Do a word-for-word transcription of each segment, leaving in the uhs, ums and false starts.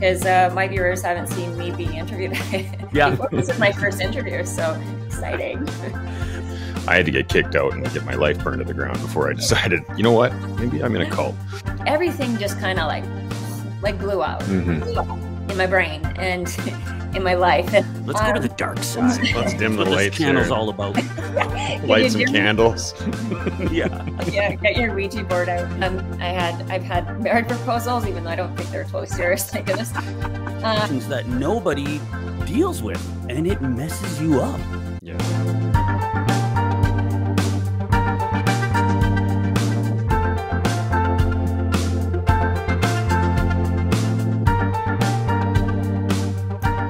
because uh, my viewers haven't seen me be interviewed yeah. before. This is my first interview, so exciting. I had to get kicked out and get my life burned to the ground before I decided, you know what, maybe I'm in a cult. Everything just kind of like, like blew out, mm-hmm. blew out in my brain and in my life. Let's um, go to the dark side. Let's dim the lights. Channel's all about lights and candles. yeah. Yeah. Get your Ouija board out. Um, I had, I've had marriage proposals, even though I don't think they're totally serious. Like this. Uh, things that nobody deals with, and it messes you up. Yeah.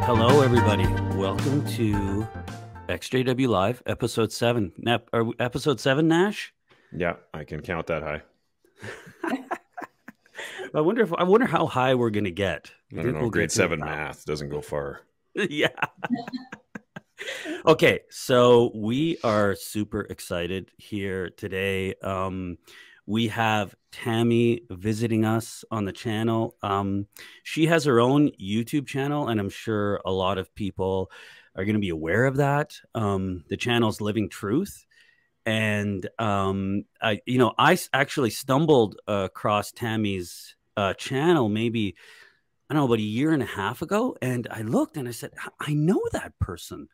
Hello, everybody. Welcome to X J W Live, episode seven. Nap, or episode seven, Nash? Yeah, I can count that high. I wonder if I wonder how high we're going to get. I don't know, we'll grade seven math doesn't go far. yeah. Okay, so we are super excited here today. Um, we have Tammy visiting us on the channel. Um, she has her own YouTube channel, and I'm sure a lot of people are going to be aware of that. Um, the channel's Living Truth. And, um, I, you know, I actually stumbled uh, across Tammy's uh, channel maybe, I don't know, about a year and a half ago. And I looked and I said, I know that person.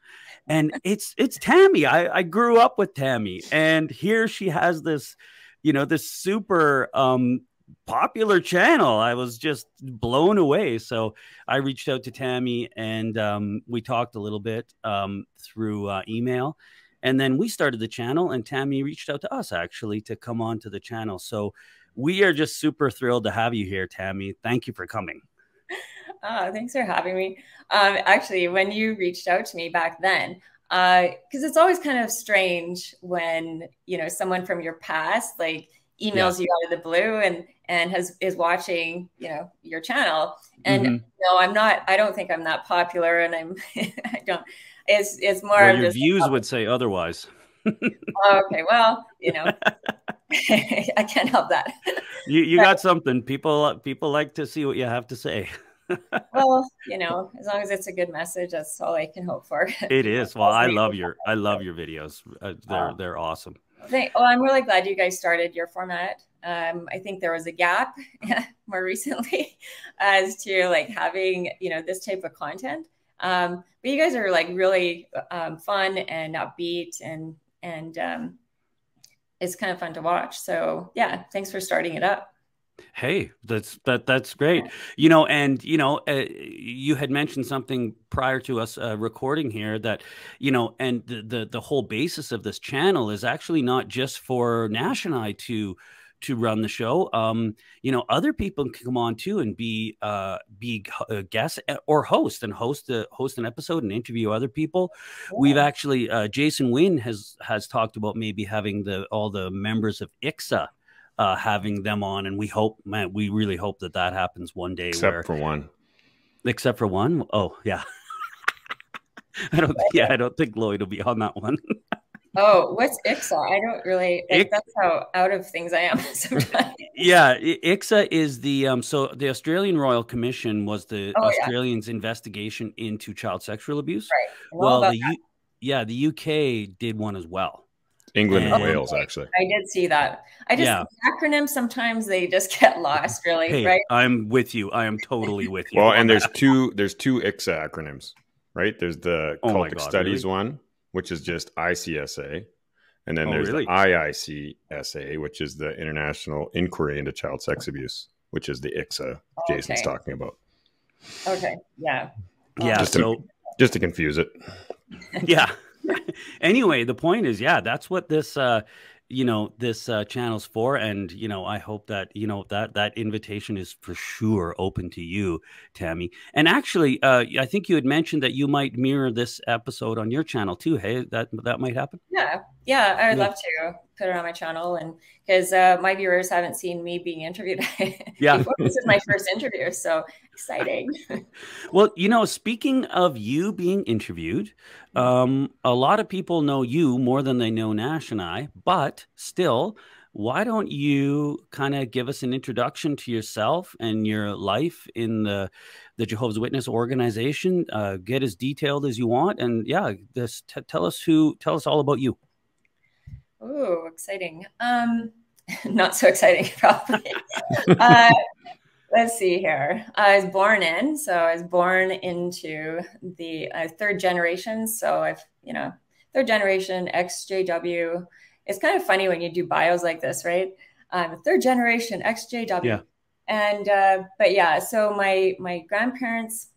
And it's, it's Tammy. I, I grew up with Tammy. And here she has this, you know, this super um, popular channel. I was just blown away. So I reached out to Tammy and um, we talked a little bit um, through uh, email. And then we started the channel, and Tammy reached out to us actually to come on to the channel. So we are just super thrilled to have you here, Tammy. Thank you for coming. Oh, thanks for having me. Um, actually, when you reached out to me back then, because uh, it's always kind of strange when, you know, someone from your past like emails yeah. you out of the blue and and has is watching, you know, your channel. And mm-hmm. no, I'm not. I don't think I'm that popular, and I'm. I don't. It's it's more. Well, of your just views like, oh, would say otherwise. Okay, well, you know, I can't help that. You you but, got something. People people like to see what you have to say. Well, you know, as long as it's a good message, that's all I can hope for. It is. Well, I love your, I love your videos. Uh, they're, um, they're awesome. Thank, well, I'm really glad you guys started your format. Um, I think there was a gap more recently as to like having, you know, this type of content. Um, but you guys are like really um, fun and upbeat, and, and um, it's kind of fun to watch. So yeah, thanks for starting it up. Hey, that's that that's great. You know, and you know, uh, you had mentioned something prior to us uh, recording here that, you know, and the, the the whole basis of this channel is actually not just for Nash and I to to run the show. Um, you know, other people can come on too and be uh be a guest or host and host a, host an episode and interview other people. Yeah. We've actually uh, Jason Wynn has has talked about maybe having the all the members of I C S A. Uh, having them on, and we hope, man, we really hope that that happens one day. Except where, for one. Except for one? Oh, yeah. I don't. Yeah, I don't think Lloyd will be on that one. Oh, what's I C S A? I don't really. Like, I C S A, that's how out of things I am sometimes. Yeah, I C S A is the um. So the Australian Royal Commission was the oh, Australians' yeah. investigation into child sexual abuse. Right. Well, well the U yeah, the U K did one as well. England and oh, Wales, actually. I did see that. I just, yeah. acronyms, sometimes they just get lost, really, hey, right? I'm with you. I am totally with you. Well, and there's two, there's two I C S A acronyms, right? There's the oh Cultic God, Studies really? one, which is just I C S A. And then oh, there's really? the I I C S A, which is the International Inquiry into Child Sex Abuse, which is the I C S A oh, Jason's okay. talking about. Okay, yeah. Well, yeah, just so... To, just to confuse it. Yeah. Anyway, the point is, yeah, that's what this, uh, you know, this uh, channel's for. And, you know, I hope that, you know, that that invitation is for sure open to you, Tammy. And actually, uh, I think you had mentioned that you might mirror this episode on your channel, too. Hey, that that might happen. Yeah. Yeah. I would yeah. love to put it on my channel. And because uh, my viewers haven't seen me being interviewed. Yeah. This is my first interview. So exciting. Well, you know, speaking of you being interviewed, um, a lot of people know you more than they know Nash and I, but still, why don't you kind of give us an introduction to yourself and your life in the, the Jehovah's Witness organization? Uh, get as detailed as you want. And yeah, this, t tell us who, tell us all about you. Oh, exciting. Um, not so exciting, probably. uh, let's see here. I was born in, so I was born into the uh, third generation. So I've, you know, third generation, X J W. It's kind of funny when you do bios like this, right? Um, third generation X J W. Yeah. And, uh, but yeah, so my, my grandparents,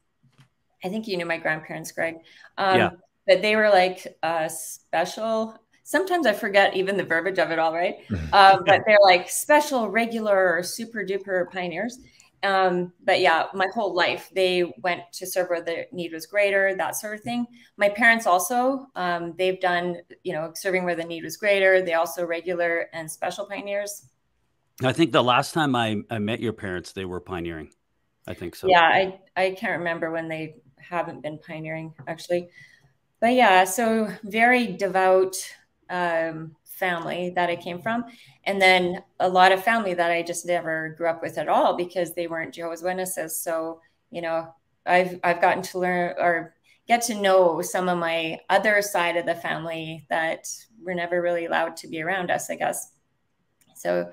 I think you knew my grandparents, Greg, um, yeah. but they were like uh, special. Sometimes I forget even the verbiage of it all, right? Uh, but they're like special, regular, or super duper pioneers. Um, but yeah, my whole life, they went to serve where the need was greater, that sort of thing. My parents also, um, they've done, you know, serving where the need was greater. They also regular and special pioneers. I think the last time I, I met your parents, they were pioneering. I think so. Yeah. I, I can't remember when they haven't been pioneering actually, but yeah, so very devout, um, family that I came from. And then a lot of family that I just never grew up with at all because they weren't Jehovah's Witnesses. So, you know, I've, I've gotten to learn or get to know some of my other side of the family that were never really allowed to be around us, I guess. So,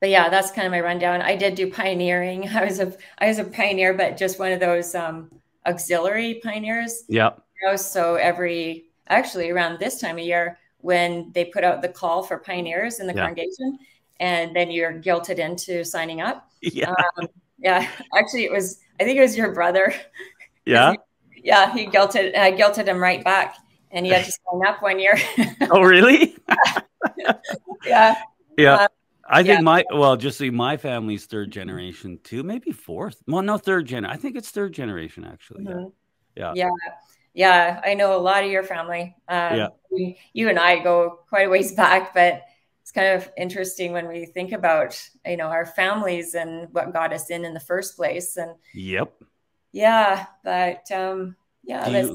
but yeah, that's kind of my rundown. I did do pioneering. I was a, I was a pioneer, but just one of those, um, auxiliary pioneers. Yeah. You know, so every, actually around this time of year, when they put out the call for pioneers in the yeah. congregation, and then you're guilted into signing up. Yeah. Um, yeah. Actually, it was, I think it was your brother. Yeah. He, yeah. He guilted, I uh, guilted him right back, and he had to sign up one year. Oh, really? Yeah. Yeah. Um, I think yeah. my, well, just see, my family's third generation too, maybe fourth. Well, no, third gen. I think it's third generation actually. Mm-hmm. Yeah. Yeah. Yeah. Yeah, I know a lot of your family. Um, yeah. we, you and I go quite a ways back, but it's kind of interesting when we think about, you know, our families and what got us in in the first place. And yep. Yeah, but um, yeah, that's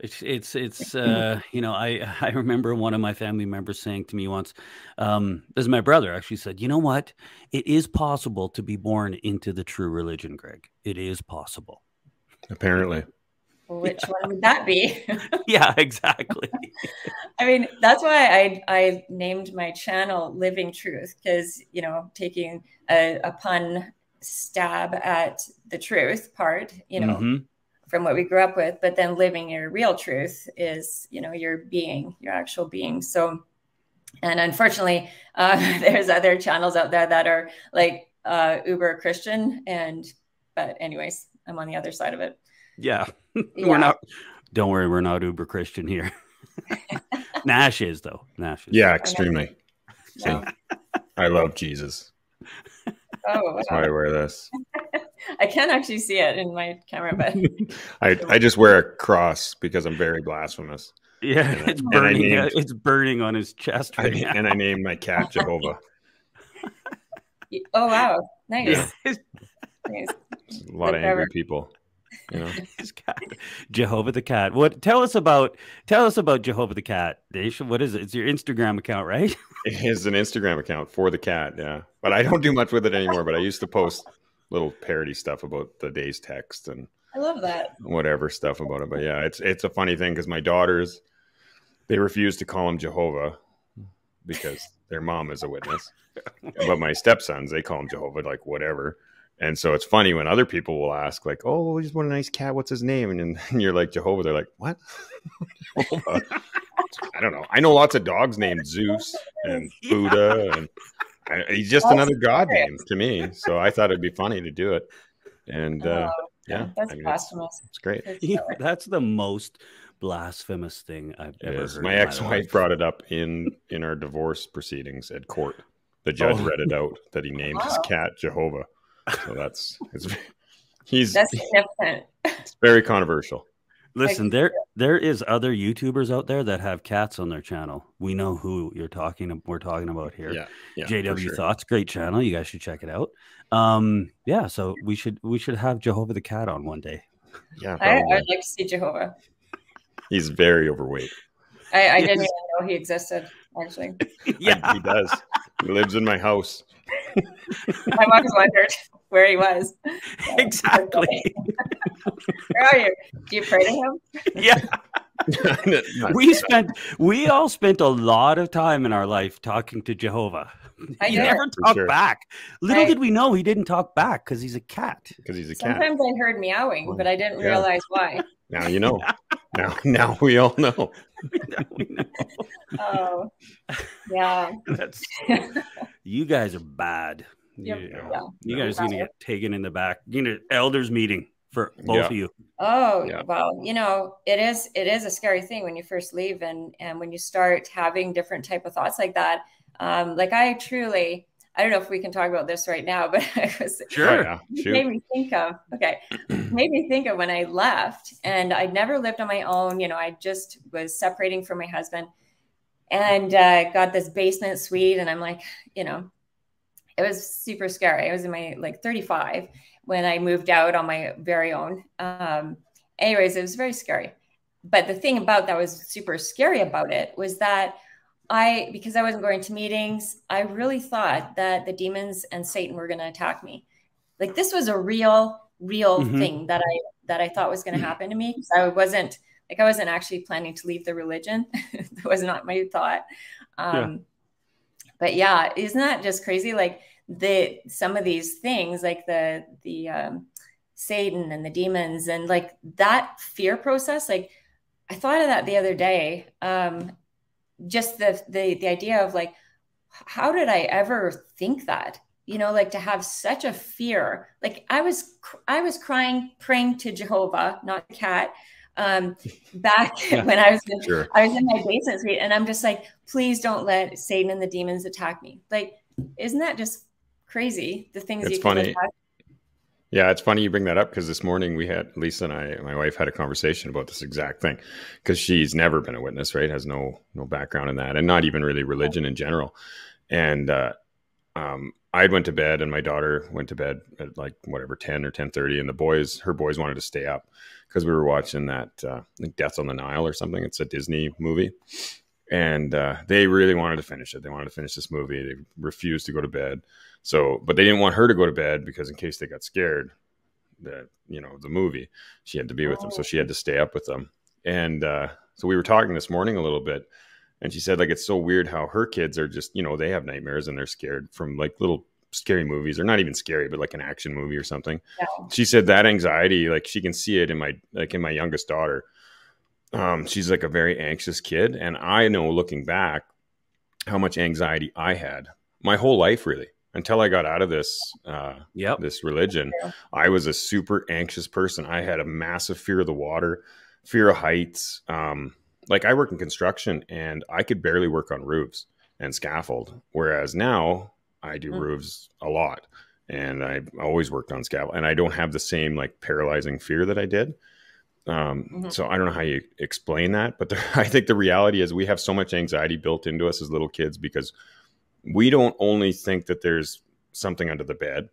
it's it's it's uh, you know, I I remember one of my family members saying to me once, um, this is my brother actually said, you know what, it is possible to be born into the true religion, Greg. It is possible. Apparently. Which yeah. one would that be? Yeah, exactly. I mean, that's why I, I named my channel Living Truth, because, you know, taking a, a pun stab at the truth part, you know, mm-hmm. from what we grew up with, but then living your real truth is, you know, your being, your actual being. So, and unfortunately, uh, there's other channels out there that are like uh, uber Christian. And, but anyways, I'm on the other side of it. Yeah. yeah, we're not. Don't worry, we're not uber Christian here. Nash is though. Nash is. Yeah, extremely. Yeah. So, I love Jesus. Oh, wow. That's why I wear this. I can't actually see it in my camera, but I I just wear a cross because I'm very blasphemous. Yeah, and, it's burning. Named, it's burning on his chest right I, now. And I named my cat Jehovah. Oh wow! Nice. Yeah. Nice. A lot Good of angry ever. people. You know. Jehovah the Cat. What? Tell us about. Tell us about Jehovah the Cat. Daisha, what is it? It's your Instagram account, right? It is an Instagram account for the cat. Yeah, but I don't do much with it anymore. But I used to post little parody stuff about the day's text and I love that whatever stuff about it. But yeah, it's it's a funny thing because my daughters, they refuse to call him Jehovah because their mom is a witness. But my stepsons, they call him Jehovah, like whatever. And so it's funny when other people will ask, like, oh, he's what a nice cat. What's his name? And, and you're like, Jehovah. They're like, what? I don't know. I know lots of dogs named Zeus and Buddha. And, and he's just that's another God name to me. So I thought it'd be funny to do it. And uh, oh, yeah, that's I mean, blasphemous. It's great. Yeah, that's the most blasphemous thing I've it ever is. heard. My ex-wife brought it up in, in our divorce proceedings at court. The judge oh. read it out that he named oh. his cat Jehovah. So that's it's, he's that's significant. It's very controversial. Listen, there there is other YouTubers out there that have cats on their channel. We know who you're talking. We're talking about here. Yeah, yeah, J W sure. Thoughts, great channel. You guys should check it out. Um, yeah. So we should we should have Jehovah the Cat on one day. Yeah, I, I'd like to see Jehovah. He's very overweight. I, I yes. didn't even know he existed. actually. Yeah, I, he does. He lives in my house. I always wondered where he was. So, exactly. Where are you? Do you pray to him? Yeah. we spent we all spent a lot of time in our life talking to Jehovah. He never talked sure. back. Little right. did we know he didn't talk back because he's a cat. Because he's a cat. Sometimes I heard meowing, but I didn't yeah. realize why. Now you know. now now we all know. now we know. Oh yeah. That's you guys are bad. Yep. You, yeah. you guys need to get taken in the back. You know, elders meeting. For both yeah. of you. Oh, yeah. Well, you know, it is, it is a scary thing when you first leave and, and when you start having different type of thoughts like that. Um, like I truly, I don't know if we can talk about this right now, but it was, sure. yeah. it made me think of, okay. made me think of when I left and I never lived on my own. You know, I just was separating from my husband and uh, got this basement suite and I'm like, you know, it was super scary. I was in my like thirty-five when I moved out on my very own. Um, anyways, it was very scary. But the thing about that was super scary about it was that I, because I wasn't going to meetings, I really thought that the demons and Satan were going to attack me. Like this was a real, real mm-hmm. thing that I, that I thought was going to happen to me. So I wasn't like, I wasn't actually planning to leave the religion. That was not my thought. Um, yeah. But yeah, isn't that just crazy? Like the, some of these things like the, the, um, Satan and the demons and like that fear process. Like I thought of that the other day. Um, just the, the, the idea of like, how did I ever think that, you know, like to have such a fear, like I was, I was crying, praying to Jehovah, not the cat. Um, back yeah, when I was, in, sure. I was in my basement suite and I'm just like, please don't let Satan and the demons attack me. Like, isn't that just crazy? The things it's you funny. Can attack. Yeah. It's funny you bring that up. Cause this morning we had Lisa and I, and my wife had a conversation about this exact thing cause she's never been a witness, right? Has no, no background in that and not even really religion in general. And, uh, um, I went to bed and my daughter went to bed at like whatever, ten or ten thirty. And the boys, her boys wanted to stay up because we were watching that, uh, like Death on the Nile or something. It's a Disney movie. And, uh, they really wanted to finish it. They wanted to finish this movie. They refused to go to bed. So, but they didn't want her to go to bed because in case they got scared that, you know, the movie, she had to be with oh. them. So she had to stay up with them. And, uh, so we were talking this morning a little bit. And she said, like, it's so weird how her kids are just, you know, they have nightmares and they're scared from like little scary movies or not even scary, but like an action movie or something. Yeah. She said that anxiety, like she can see it in my, like in my youngest daughter. Um, she's like a very anxious kid. And I know looking back how much anxiety I had my whole life, really, until I got out of this, uh, yep. this religion. I was a super anxious person. I had a massive fear of the water, fear of heights, um, like I work in construction and I could barely work on roofs and scaffold. Whereas now I do mm-hmm. roofs a lot and I always worked on scaffold and I don't have the same like paralyzing fear that I did. Um, mm-hmm. So I don't know how you explain that, but the, I think the reality is we have so much anxiety built into us as little kids because we don't only think that there's something under the bed,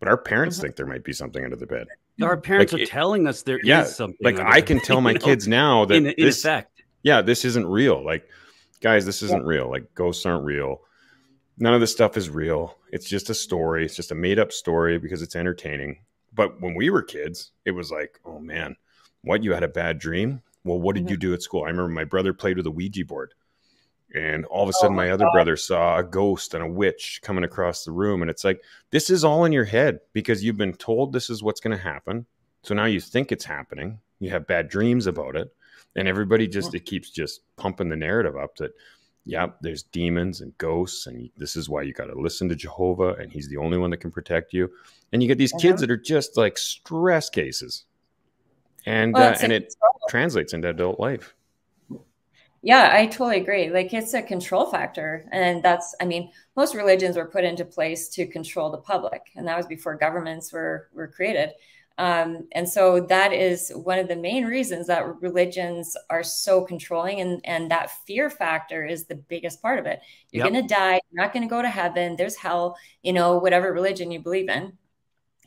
but our parents mm-hmm. think there might be something under the bed. Our parents like, are it, telling us there yeah, is something. Like I can tell my kids now that in, in this, effect. yeah, this isn't real. Like, guys, this isn't yeah. real. Like ghosts aren't real. None of this stuff is real. It's just a story. It's just a made up story because it's entertaining. But when we were kids, it was like, oh man, what? You had a bad dream? Well, what did mm-hmm. you do at school? I remember my brother played with a Ouija board and all of a sudden oh, my other God. brother saw a ghost and a witch coming across the room. And it's like, this is all in your head because you've been told this is what's going to happen. So now you think it's happening. You have bad dreams about it. And everybody just, it keeps just pumping the narrative up that, yeah, there's demons and ghosts. And this is why you got to listen to Jehovah. And he's the only one that can protect you. And you get these uh-huh. kids that are just like stress cases. And, well, uh, and it control. translates into adult life. Yeah, I totally agree. Like it's a control factor. And that's, I mean, most religions were put into place to control the public. And that was before governments were, were created. Um, and so that is one of the main reasons that religions are so controlling. And, and that fear factor is the biggest part of it. You're yep. going to die. You're not going to go to heaven. There's hell, you know, whatever religion you believe in,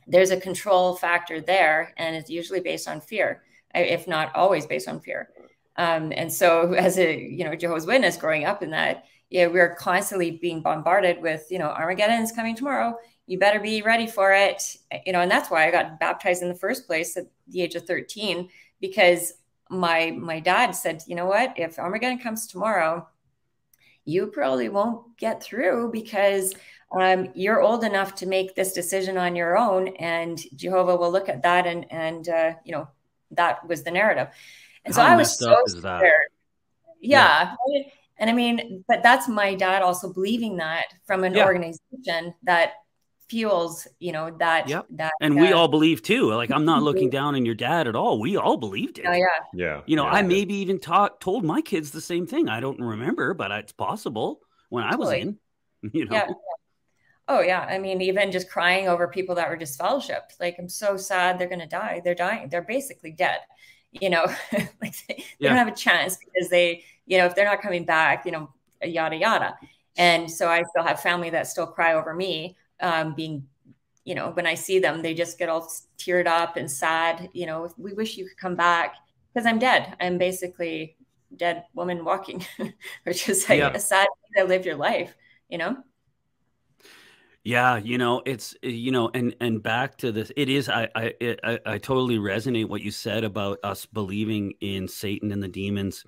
there's a control factor there. And it's usually based on fear, if not always based on fear. Um, and so as a, you know, Jehovah's Witness growing up in that, yeah, we are constantly being bombarded with, you know, Armageddon is coming tomorrow. You better be ready for it. You know, and that's why I got baptized in the first place at the age of thirteen, because my, my dad said, you know what, if Armageddon comes tomorrow, you probably won't get through because um, you're old enough to make this decision on your own. And Jehovah will look at that. And, and uh, you know, that was the narrative. And so I was so scared. Yeah. yeah. And I mean, but that's my dad also believing that from an yeah. organization that fuels, you know, that. Yep. that and that. We all believe too. Like, I'm not looking down on your dad at all. We all believed it. Oh, yeah. Yeah. You know, yeah, I yeah. maybe even taught, told my kids the same thing. I don't remember, but it's possible when I was totally. in, you know. Yeah. Oh, yeah. I mean, even just crying over people that were disfellowshipped. Like, I'm so sad they're going to die. They're dying. They're basically dead. You know, like they, they yeah. don't have a chance because they, you know, if they're not coming back, you know, yada, yada. And so I still have family that still cry over me um, being, you know, when I see them, they just get all teared up and sad. You know, we wish you could come back because I'm dead. I'm basically dead woman walking, which is like yeah. a sad way to live your life, you know? Yeah, you know, it's, you know, and, and back to this, it is, I, I, it, I, I totally resonate what you said about us believing in Satan and the demons.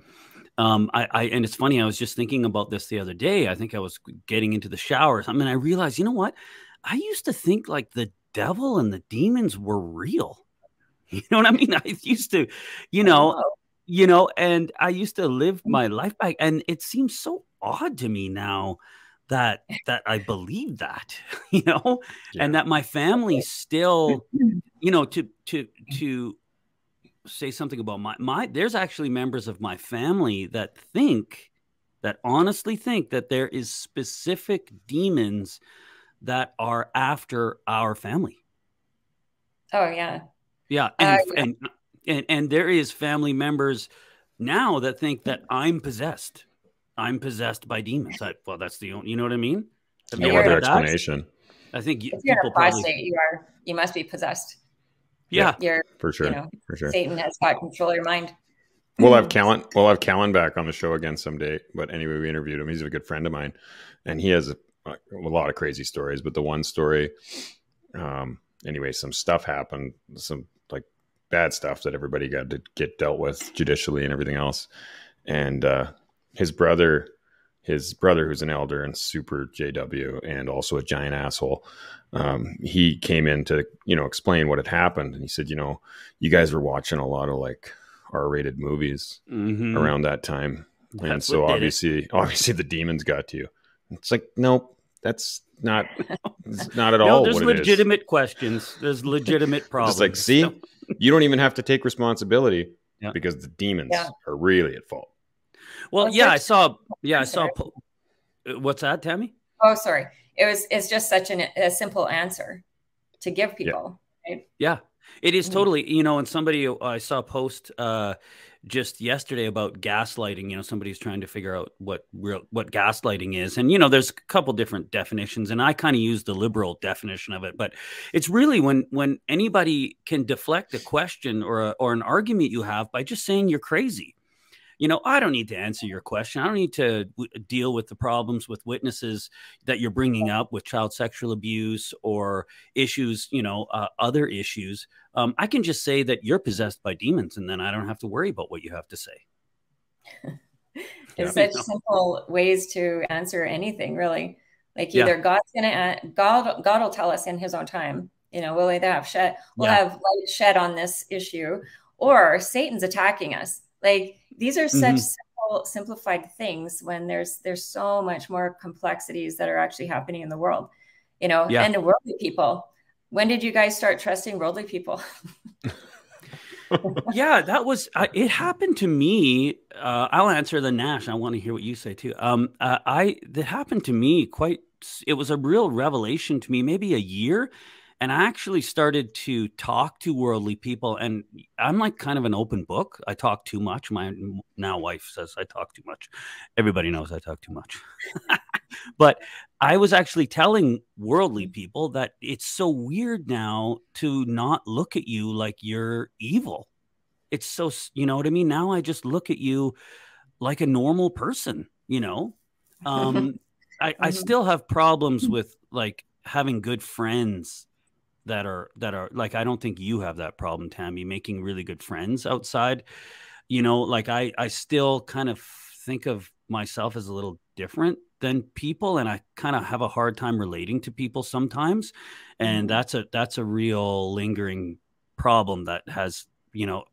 Um, I, I, and it's funny, I was just thinking about this the other day. I think I was getting into the shower or something, and I realized, you know what? I used to think like the devil and the demons were real. You know what I mean? I used to, you know, you know, and I used to live my life back, and it seems so odd to me now that that I believe that, you know, yeah. and that my family still, you know, to to to say something about my my there's actually members of my family that think that honestly think that there is specific demons that are after our family. Oh yeah. Yeah. And uh, yeah. And, and and there is family members now that think that I'm possessed. I'm possessed by demons. I, well, that's the only, you know what I mean? I mean no other explanation. I think you, if you're people a prostate, probably, you are, you must be possessed. Yeah, you're, for sure. You know, for sure. Satan has got control of your mind. We'll have Callan, we'll have Callan back on the show again someday. But anyway, we interviewed him. He's a good friend of mine, and he has a, a lot of crazy stories. But the one story, um, anyway, some stuff happened, some like bad stuff that everybody got to get dealt with judicially and everything else, and, uh, His brother, his brother, who's an elder and super J W and also a giant asshole, um, he came in to, you know, explain what had happened. And he said, you know, you guys were watching a lot of like R rated movies mm-hmm. around that time. That's and so obviously, obviously the demons got to you. It's like, nope, that's not, that's not at no, all there's what legitimate it is. Questions. There's legitimate problems. It's like, see, no. you don't even have to take responsibility yeah. because the demons yeah. are really at fault. Well, yeah, I saw. Yeah, I saw. What's that, Tammy? Oh, sorry. It was. It's just such an, a simple answer to give people. Yeah, right? Yeah. It is totally. You know, and somebody I saw a post uh, just yesterday about gaslighting. You know, somebody's trying to figure out what real what gaslighting is, and you know, there's a couple different definitions, and I kind of use the liberal definition of it, but it's really when when anybody can deflect a question or a, or an argument you have by just saying you're crazy. You know, I don't need to answer your question. I don't need to w deal with the problems with witnesses that you're bringing up with child sexual abuse or issues, you know, uh, other issues. Um, I can just say that you're possessed by demons, and then I don't have to worry about what you have to say. It's yeah. such simple ways to answer anything, really. Like either yeah. God's gonna God God will tell us in His own time. You know, we'll either have shed we'll yeah. have light shed on this issue, or Satan's attacking us. Like these are such mm-hmm. simple, simplified things when there's there's so much more complexities that are actually happening in the world, you know, yeah. and the worldly people. When did you guys start trusting worldly people? yeah, that was uh, it happened to me. Uh, I'll answer the Nash. I want to hear what you say, too. Um, uh, I that happened to me quite. It was a real revelation to me, maybe a year. And I actually started to talk to worldly people, and I'm like kind of an open book. I talk too much. My now wife says I talk too much. Everybody knows I talk too much. But I was actually telling worldly people that it's so weird now to not look at you like you're evil. It's so, you know what I mean? Now I just look at you like a normal person, you know? Um, I, I still have problems with like having good friends that are, that are like, I don't think you have that problem, Tammy, making really good friends outside, you know, like I, I still kind of think of myself as a little different than people. And I kind of have a hard time relating to people sometimes. And that's a, that's a real lingering problem that has, you know,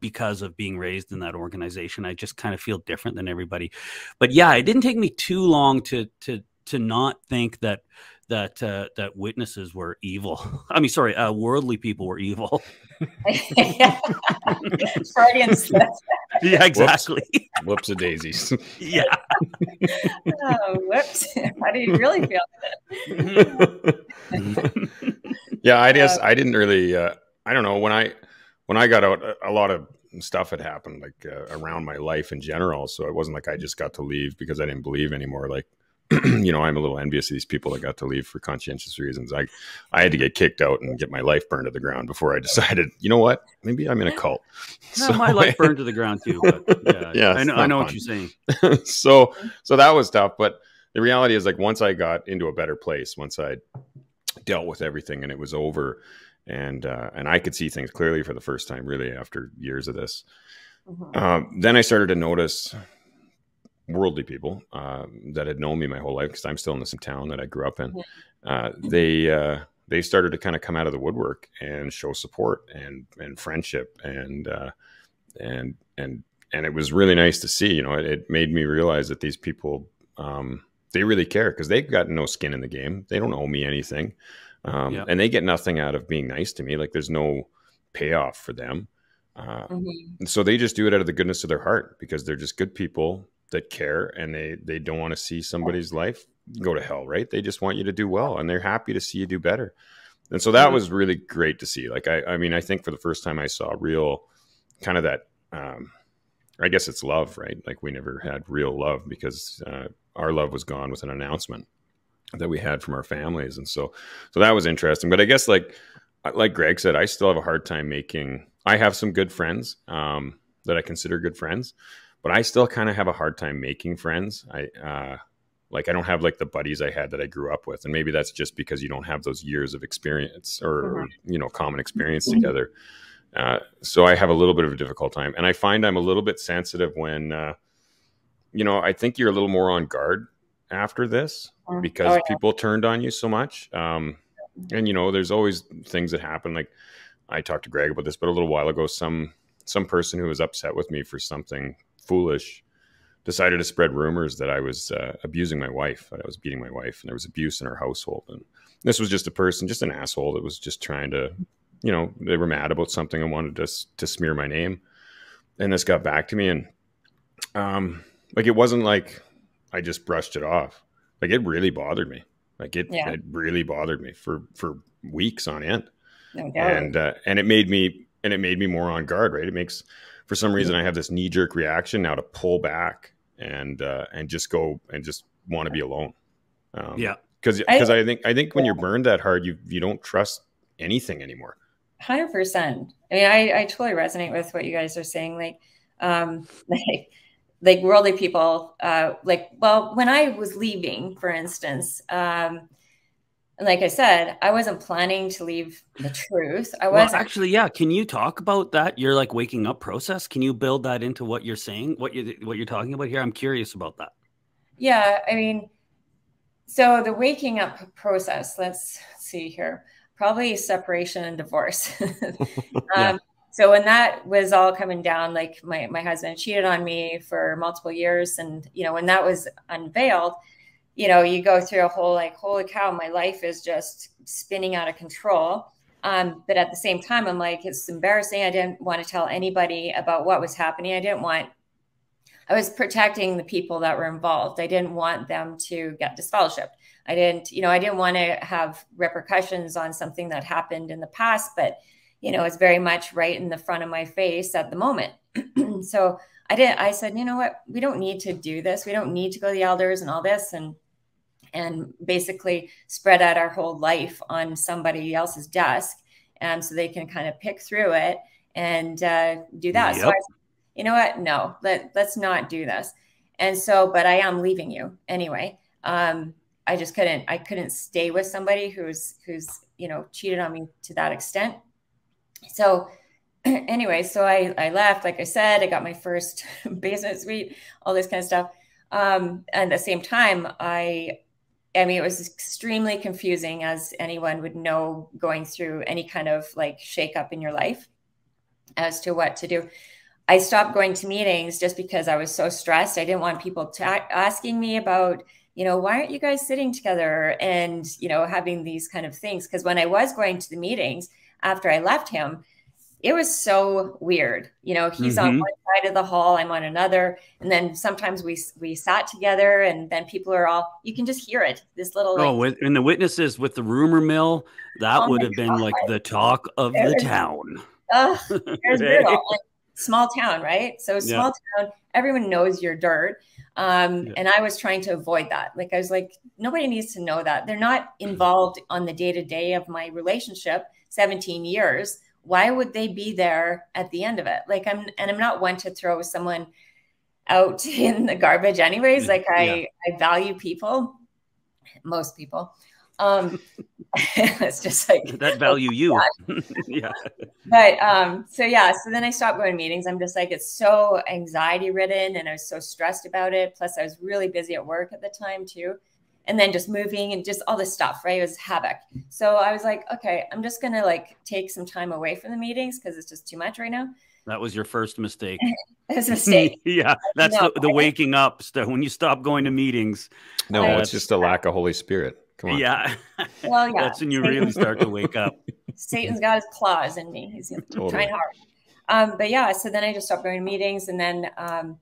because of being raised in that organization, I just kind of feel different than everybody. But yeah, it didn't take me too long to, to, to not think that, that, uh, that witnesses were evil. I mean, sorry, uh, worldly people were evil. Yeah. Yeah, exactly. Whoops, whoops a daisies. Yeah. Oh, whoops. How do you really feel? Yeah, I guess I didn't really, uh, I don't know when I, when I got out, a lot of stuff had happened like uh, around my life in general. So it wasn't like I just got to leave because I didn't believe anymore. Like, you know, I'm a little envious of these people that got to leave for conscientious reasons. I, I had to get kicked out and get my life burned to the ground before I decided, you know what, maybe I'm in a cult. Yeah, so, my life burned to the ground too. But yeah, yeah, I know, I know what you're saying. so, so that was tough. But the reality is like, once I got into a better place, once I dealt with everything and it was over, and, uh, and I could see things clearly for the first time, really, after years of this. Mm-hmm. Um, then I started to notice worldly people, uh, that had known me my whole life, because I'm still in the same town that I grew up in. Yeah. Uh, they, uh, they started to kind of come out of the woodwork and show support and, and friendship. And, uh, and, and, and it was really nice to see, you know, it, it made me realize that these people, um, they really care, because they've got no skin in the game. They don't owe me anything. Um, yeah. And they get nothing out of being nice to me. Like there's no payoff for them. Uh, mm-hmm. And so they just do it out of the goodness of their heart, because they're just good people that care, and they, they don't want to see somebody's life go to hell, right? They just want you to do well, and they're happy to see you do better. And so that mm-hmm. was really great to see. Like, I, I mean, I think for the first time I saw real kind of that, um, I guess it's love, right? Like we never had real love, because, uh, our love was gone with an announcement that we had from our families. And so, so that was interesting. But I guess like, like Greg said, I still have a hard time making, I have some good friends, um, that I consider good friends, but I still kind of have a hard time making friends. I, uh, like I don't have like the buddies I had that I grew up with. And maybe that's just because you don't have those years of experience or, mm-hmm. you know, common experience mm-hmm. together. Uh, so I have a little bit of a difficult time, and I find I'm a little bit sensitive when, uh, you know, I think you're a little more on guard after this, because oh, yeah. people turned on you so much. Um, and, you know, there's always things that happen. Like I talked to Greg about this, but a little while ago, some some person who was upset with me for something foolish decided to spread rumors that I was uh, abusing my wife, that I was beating my wife, and there was abuse in our household. And this was just a person, just an asshole that was just trying to, you know, they were mad about something and wanted to, to smear my name. And this got back to me. And um, like, it wasn't like I just brushed it off. Like it really bothered me. Like it, yeah. it really bothered me for, for weeks on end. No and, uh, and it made me, and it made me more on guard, right? It makes, for some reason I have this knee jerk reaction now to pull back and, uh, and just go and just want to be alone. Um, yeah. Cause, cause I, I think, I think when yeah. you're burned that hard, you, you don't trust anything anymore. one hundred percent. I mean, I, I totally resonate with what you guys are saying. Like, um, like, like worldly people, uh, like, well, when I was leaving, for instance, um, like I said, I wasn't planning to leave the truth. I was well, actually, yeah. Can you talk about that? You're like waking up process. Can you build that into what you're saying? What you're, what you're talking about here? I'm curious about that. Yeah. I mean, so the waking up process, let's see here, probably separation and divorce. um, yeah. So when that was all coming down, like my, my husband cheated on me for multiple years. And, you know, when that was unveiled, you know, you go through a whole like, holy cow, my life is just spinning out of control. Um, but at the same time, I'm like, it's embarrassing. I didn't want to tell anybody about what was happening. I didn't want, I was protecting the people that were involved. I didn't want them to get disfellowshipped. I didn't, you know, I didn't want to have repercussions on something that happened in the past, but you know, it's very much right in the front of my face at the moment. So I did, I said, you know what, we don't need to do this. We don't need to go to the elders and all this and, and basically spread out our whole life on somebody else's desk. And so they can kind of pick through it and uh, do that. Yep. So I said, you know what? No, let, let's not do this. And so, but I am leaving you anyway. Um, I just couldn't, I couldn't stay with somebody who's, who's, you know, cheated on me to that extent. So anyway, so I, I left, like I said, I got my first basement suite, all this kind of stuff. Um, and at the same time, I, I mean, it was extremely confusing, as anyone would know, going through any kind of like shakeup in your life as to what to do. I stopped going to meetings just because I was so stressed. I didn't want people to asking me about, you know, why aren't you guys sitting together and, you know, having these kind of things. Because when I was going to the meetings after I left him, it was so weird. You know, he's mm-hmm. on one side of the hall, I'm on another. And then sometimes we we sat together, and then people are all, you can just hear it. This little like, oh, and the witnesses with the rumor mill, that oh would have been God. like the talk of there's, the town. Oh, there's brutal. Like, small town, right? So small yeah. town, everyone knows your dirt. Um, yeah. And I was trying to avoid that. Like I was like, nobody needs to know that. They're not involved on the day-to-day of my relationship, seventeen years. Why would they be there at the end of it? Like I'm, and I'm not one to throw someone out in the garbage anyways. Like I, yeah. I value people, most people. Um, it's just like that value you. yeah. But, um, so yeah, so then I stopped going to meetings. I'm just like, it's so anxiety ridden, and I was so stressed about it. Plus I was really busy at work at the time too. And then just moving and just all this stuff, right? It was havoc. So I was like, okay, I'm just going to like take some time away from the meetings because it's just too much right now. That was your first mistake. It was a mistake. yeah. That's no, the, the waking up stuff. When you stop going to meetings. No, uh, it's just a lack of Holy Spirit. Come on. Yeah. Well, yeah. That's when you really start to wake up. Satan's got his claws in me. He's totally. trying hard. Um, but yeah, so then I just stopped going to meetings. And then um,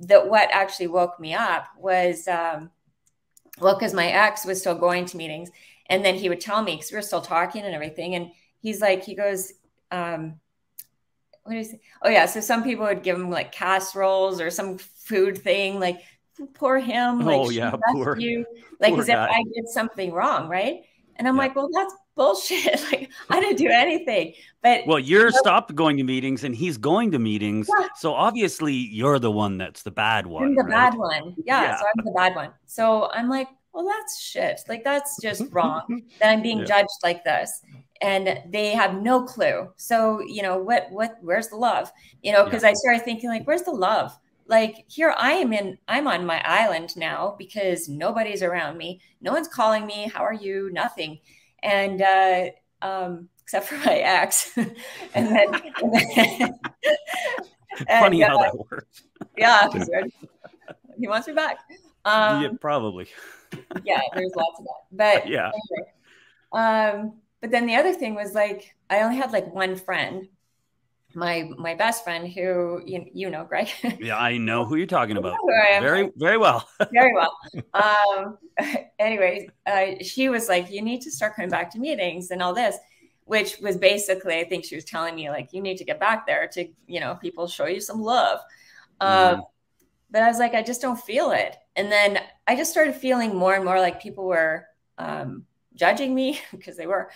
the, what actually woke me up was, um, well, because my ex was still going to meetings. And then he would tell me, because we were still talking and everything. And he's like, he goes, um, what is it? Oh, yeah. So some people would give him like casseroles or some food thing, like, poor him, like, oh, yeah, poor, you. like poor as if I did something wrong, right? And I'm yeah. like, well, that's bullshit. Like, I didn't do anything. But well, you're you know, stopped going to meetings, and he's going to meetings, yeah. so obviously you're the one that's the bad one. I'm the right? bad one, yeah, yeah. So I'm the bad one. So I'm like, well, that's shit. Like, that's just wrong that I'm being yeah. judged like this, and they have no clue. So you know what? What? Where's the love? You know, because yeah. I started thinking like, where's the love? Like here I am in, I'm on my island now because nobody's around me. No one's calling me. How are you? Nothing. And, uh, um, except for my ex. and then, and then Funny and, how uh, that works. Yeah. He wants me back. Um, yeah, probably. yeah. There's lots of that, but yeah. Anyway. Um, but then the other thing was like, I only had like one friend. My my best friend, who you, you know, Greg. Yeah, I know who you're talking about. Very very well. very well. Um, anyway, uh, she was like, "You need to start coming back to meetings and all this," which was basically, I think she was telling me like, "You need to get back there to, you know, people show you some love." Um, mm. But I was like, I just don't feel it. And then I just started feeling more and more like people were um, judging me because they were.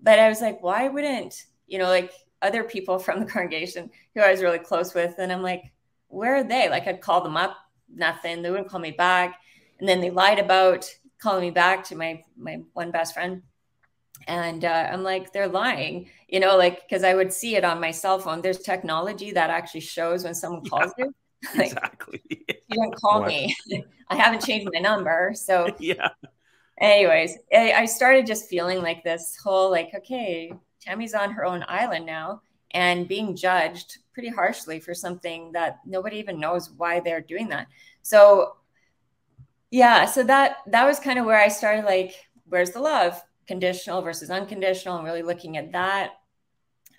But I was like, why wouldn't you know like. other people from the congregation who I was really close with. And I'm like, where are they? Like I'd call them up, nothing. They wouldn't call me back. And then they lied about calling me back to my, my one best friend. And uh, I'm like, they're lying, you know, like, cause I would see it on my cell phone. There's technology that actually shows when someone calls yeah, you. Like, exactly. Yeah. You didn't call what? me. I haven't changed my number. So yeah. anyways, I, I started just feeling like this whole, like, okay, Tammy's on her own island now and being judged pretty harshly for something that nobody even knows why they're doing that. So yeah, so that, that was kind of where I started, like, where's the love? Conditional versus unconditional, and really looking at that.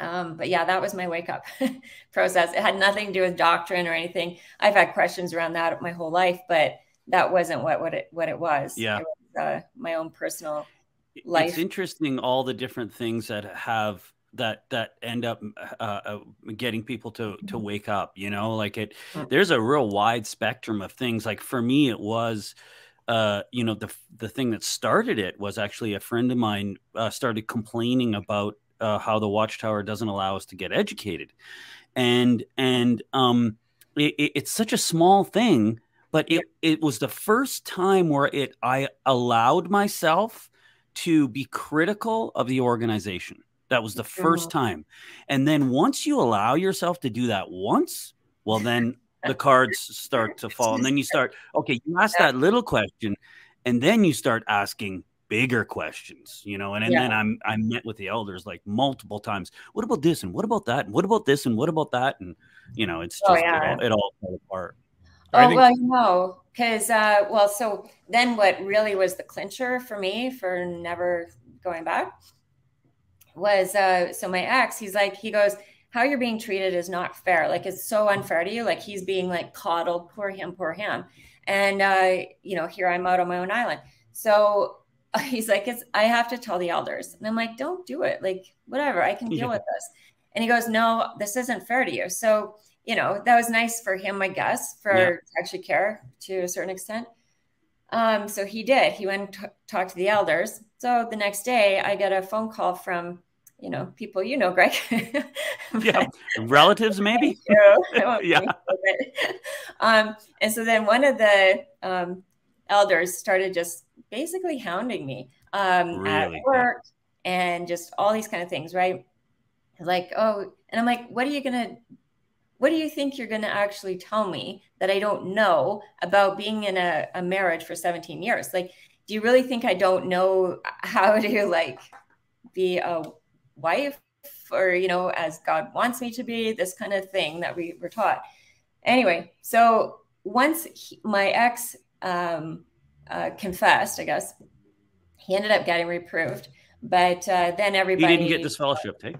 Um, but yeah, that was my wake up process. It had nothing to do with doctrine or anything. I've had questions around that my whole life, but that wasn't what, what it, what it was. Yeah. It was uh, my own personal life. It's interesting all the different things that have that that end up uh, getting people to to wake up, you know, like it there's a real wide spectrum of things. Like for me, it was, uh, you know, the, the thing that started it was actually a friend of mine uh, started complaining about uh, how the Watchtower doesn't allow us to get educated. And, and um, it, it, it's such a small thing, but it, it was the first time where it, I allowed myself to be critical of the organization. That was the first time. And then once you allow yourself to do that once, well, then the cards start to fall. And then you start, okay, you ask that little question, and then you start asking bigger questions, you know, and, and yeah. then I'm, I met with the elders like multiple times. What about this? And what about that? And what about this? And what about that? And, you know, it's just, oh, yeah. it, all, it all fell apart. Oh, think, well, you know, because, uh, well, so then what really was the clincher for me for never going back was, uh, so my ex, he's like, he goes, how you're being treated is not fair. Like, it's so unfair to you. Like, he's being like coddled, poor him, poor him. And, uh, you know, here I'm out on my own island. So he's like, it's, I have to tell the elders. And I'm like, don't do it. Like, whatever, I can deal yeah. with this. And he goes, no, this isn't fair to you. So, you know, that was nice for him, I guess, for yeah. actually care to a certain extent. Um, so he did, he went and talked to the elders. So the next day I got a phone call from, you know, people, you know, Greg. but, yeah. Relatives, maybe. yeah. Um, and so then one of the um, elders started just basically hounding me um, really? at work yeah. and just all these kind of things. Right. Like, oh, and I'm like, what are you going to, what do you think you're going to actually tell me that I don't know about being in a, a marriage for seventeen years? Like, do you really think I don't know how to like be a wife, or, you know, as God wants me to be, this kind of thing that we were taught. Anyway, so once he, my ex um, uh, confessed, I guess, he ended up getting reproved. But uh, then everybody... He didn't get disfellowshipped, hey?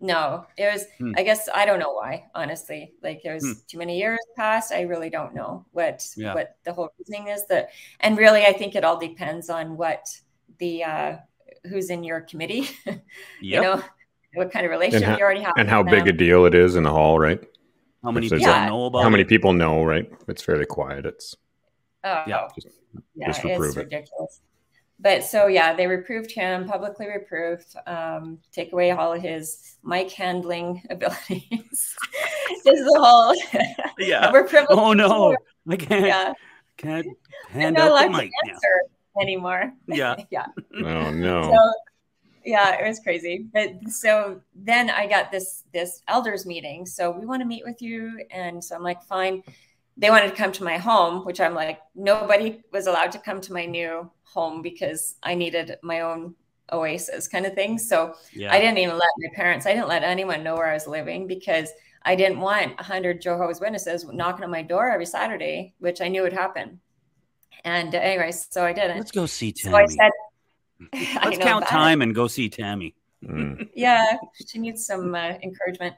No, it was, hmm. I guess, I don't know why, honestly. Like, there was hmm. too many years past. I really don't know what, yeah. what the whole reasoning is. That, and really, I think it all depends on what the... Uh, who's in your committee, yep. you know, what kind of relationship how, you already have. And how them. big a deal it is in the hall, right? How many, people, yeah. know about how many people know, right? It's fairly quiet. It's oh, yeah, just, yeah just it's ridiculous. It. But so, yeah, they reproved him, publicly reproved, um, take away all of his mic handling abilities. This is the whole. Yeah. We're privileged. Oh, no. I can't, yeah. can't hand out the mic now. Anymore. Yeah. yeah. Oh no. So, yeah, it was crazy. But so then I got this this elders meeting. So we want to meet with you, and so I'm like, fine. They wanted to come to my home, which I'm like, nobody was allowed to come to my new home because I needed my own oasis, kind of thing. So yeah. I didn't even let my parents. I didn't let anyone know where I was living because I didn't want a hundred Jehovah's Witnesses knocking on my door every Saturday, which I knew would happen. And uh, anyway, so I didn't. Let's go see Tammy. So I said, Let's I count time it. and go see Tammy. Mm. Yeah, she needs some uh, encouragement.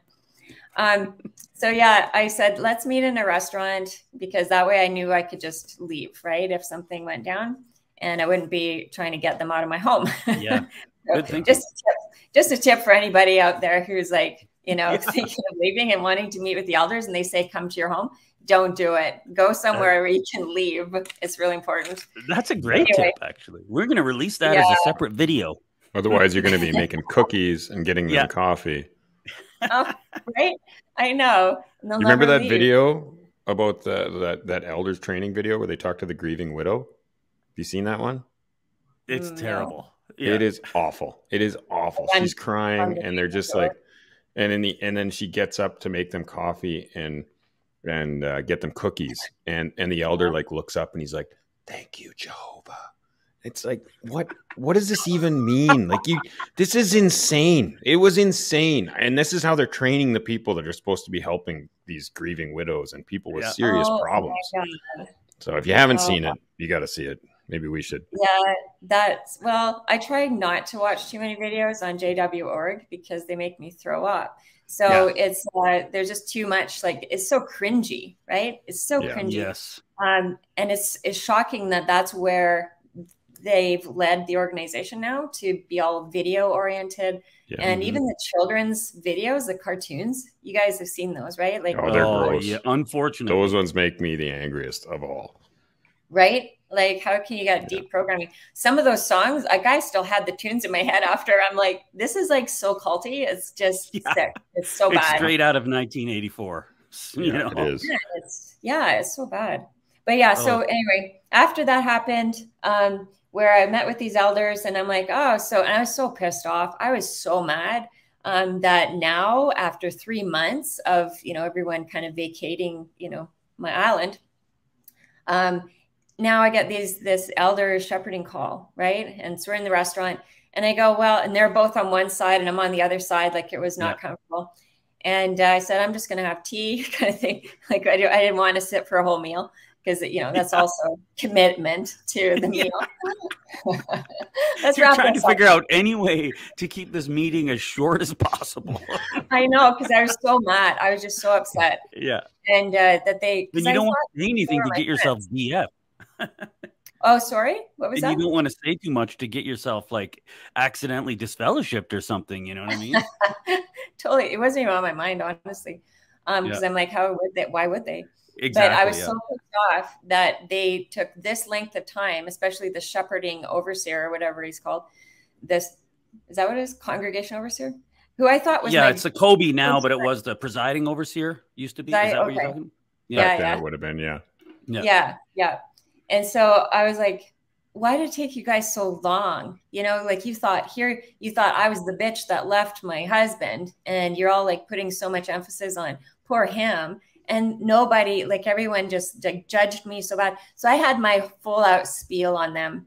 Um, so yeah, I said, let's meet in a restaurant because that way I knew I could just leave, right? If something went down, and I wouldn't be trying to get them out of my home. Yeah, so good thinking. Just a tip, just a tip for anybody out there who's like, you know, yeah. thinking of leaving and wanting to meet with the elders, and they say, come to your home. Don't do it. Go somewhere uh, where you can leave. It's really important. That's a great anyway. tip, actually. We're going to release that yeah. as a separate video. Otherwise, you're going to be making cookies and getting them yeah. coffee. Oh, right? I know. You remember that leave. video about the, that, that elders training video where they talk to the grieving widow? Have you seen that one? It's mm, terrible. Yeah. It is awful. It is awful. I'm, She's crying, and they're just like, and in the and then she gets up to make them coffee and and uh, get them cookies, and and the elder like looks up and he's like, thank you, Jehovah. It's like, what what does this even mean? Like, you, this is insane. It was insane. And this is how they're training the people that are supposed to be helping these grieving widows and people with yeah. serious oh, problems. So if you haven't oh. seen it, you got to see it. Maybe we should. Yeah, that's, well, I try not to watch too many videos on J W Org because they make me throw up. So yeah. it's, uh, there's just too much, like, it's so cringy, right? It's so yeah, cringy. Yes. Um, and it's, it's shocking that that's where they've led the organization now, to be all video oriented. Yeah. And mm-hmm. even the children's videos, the cartoons, you guys have seen those, right? Like, oh, they're oh, gross. Yeah, unfortunately. Those ones make me the angriest of all. Right? Like, how can you get yeah. deep programming? Some of those songs, like, I still had the tunes in my head after. I'm like, this is like so culty. It's just yeah. sick. It's so it's bad. Straight out of nineteen eighty-four. You yeah, know? It is. Yeah, it's, yeah, it's so bad. But yeah, oh. so anyway, after that happened, um, where I met with these elders, and I'm like, oh, so, and I was so pissed off. I was so mad um, that now, after three months of, you know, everyone kind of vacating, you know, my island, um, now I get these, this elder shepherding call, right? And so we're in the restaurant, and I go, well, and they're both on one side and I'm on the other side. Like, it was not yeah. comfortable. And uh, I said, I'm just going to have tea kind of thing. Like, I, do, I didn't want to sit for a whole meal. Because, you know, that's yeah. also commitment to the meal. Yeah. That's You're trying to up. figure out any way to keep this meeting as short as possible. I know, because I was so mad. I was just so upset. Yeah. And uh, that they... Then you I don't want to say anything to get yourself D F. Oh, sorry? What was and that? You don't want to say too much to get yourself, like, accidentally disfellowshipped or something. You know what I mean? Totally. It wasn't even on my mind, honestly. Because um, yeah. I'm like, how would they? Why would they? Exactly, but I was yeah. so pissed off that they took this length of time, especially the shepherding overseer or whatever he's called. This is that what it is? Congregation overseer? Who I thought was yeah, it's the Kobe now, but it was the presiding overseer used to be. Is that okay. what you're talking? Yeah, yeah, yeah. It would have been yeah. yeah, yeah, yeah. And so I was like, why did it take you guys so long? You know, like you thought here, you thought I was the bitch that left my husband, and you're all like putting so much emphasis on poor him. And nobody, like everyone just like, judged me so bad. So I had my full out spiel on them,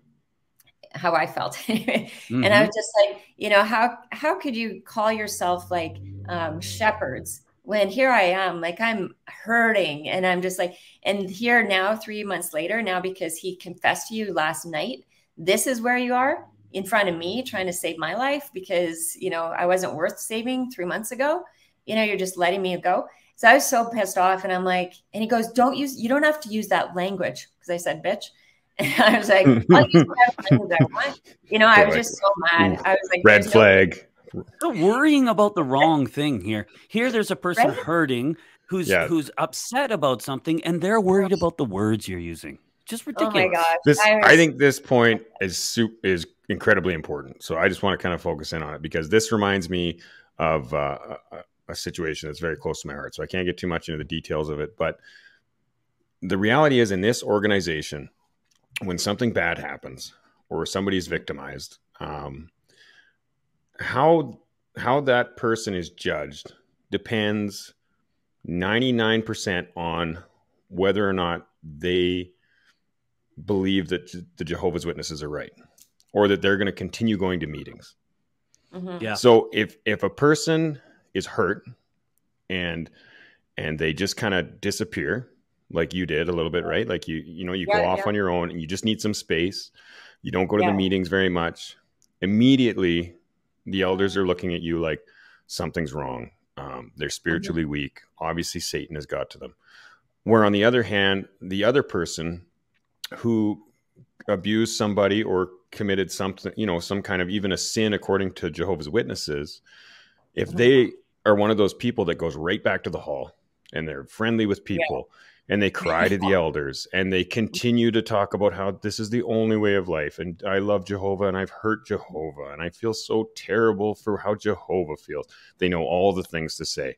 how I felt. Mm-hmm. And I was just like, you know, how, how could you call yourself like um, shepherds when here I am, like I'm hurting. And I'm just like, and here now, three months later now, because he confessed to you last night, this is where you are in front of me trying to save my life because, you know, I wasn't worth saving three months ago. You know, you're just letting me go. So I was so pissed off and I'm like, and he goes, don't use, you don't have to use that language. Cause I said, bitch. And I was like, I'll use whatever language I want. You know, I was just so mad. I was like, red flag. No worrying about the wrong thing here. Here there's a person red? hurting who's, yeah. who's upset about something and they're worried about the words you're using. Just ridiculous. Oh my gosh. This, I, was, I think this point is, is incredibly important. So I just want to kind of focus in on it because this reminds me of, uh, a situation that's very close to my heart. So I can't get too much into the details of it, but the reality is in this organization, when something bad happens or somebody's victimized, um, how, how that person is judged depends ninety-nine percent on whether or not they believe that the Jehovah's Witnesses are right, or that they're going to continue going to meetings. Mm-hmm. Yeah. So if, if a person is hurt and and they just kind of disappear like you did a little bit, right? Like you you know you yeah, go off yeah. on your own and you just need some space. You don't go to yeah. the meetings very much. Immediately the elders are looking at you like something's wrong. Um, they're spiritually mm-hmm. weak. Obviously Satan has got to them. Where on the other hand, the other person who abused somebody or committed something, you know, some kind of even a sin according to Jehovah's Witnesses, if they are one of those people that goes right back to the hall and they're friendly with people yeah. and they cry to the elders and they continue to talk about how this is the only way of life. And I love Jehovah and I've hurt Jehovah and I feel so terrible for how Jehovah feels. They know all the things to say.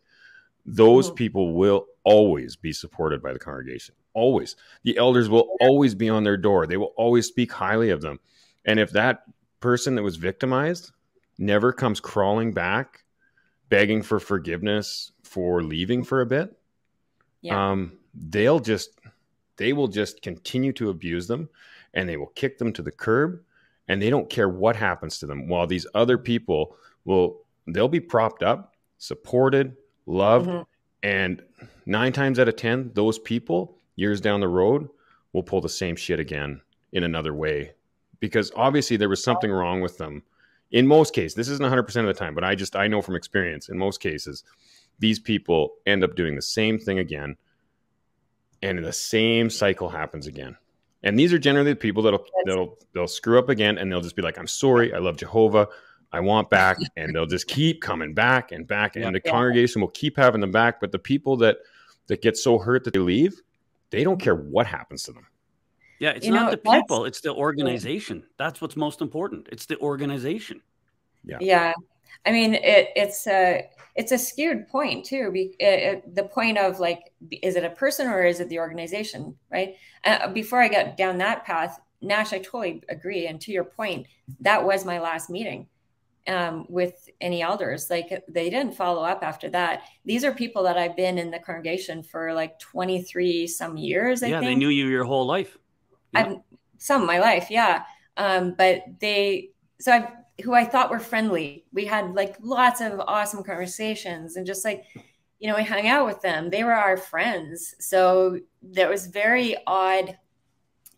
Those people will always be supported by the congregation. Always. The elders will always be on their door. They will always speak highly of them. And if that person that was victimized never comes crawling back, begging for forgiveness for leaving for a bit, yeah. um, they'll just, they will just continue to abuse them and they will kick them to the curb and they don't care what happens to them, while these other people will, they'll be propped up, supported, loved. Mm-hmm. And nine times out of ten, those people years down the road will pull the same shit again in another way, because obviously there was something wrong with them. In most cases, this isn't one hundred percent of the time, but I just, I know from experience, in most cases, these people end up doing the same thing again. And the same cycle happens again. And these are generally the people that'll, that'll, they'll screw up again. And they'll just be like, I'm sorry. I love Jehovah. I want back. And they'll just keep coming back and back. And yeah, the yeah. congregation will keep having them back. But the people that, that get so hurt that they leave, they don't care what happens to them. Yeah, it's you not know, the people, it's the organization. That's what's most important. It's the organization. Yeah. Yeah. I mean, it, it's a, it's a skewed point too. It, it, the point of like, is it a person or is it the organization, right? Uh, before I got down that path, Nash, I totally agree. And to your point, that was my last meeting um, with any elders. Like they didn't follow up after that. These are people that I've been in the congregation for like twenty-three some years, I yeah, think. Yeah, they knew you your whole life. Yeah. I've, some of my life, yeah. Um, but they, so I've, who I thought were friendly. We had like lots of awesome conversations and just like, you know, we hung out with them. They were our friends. So there was very odd,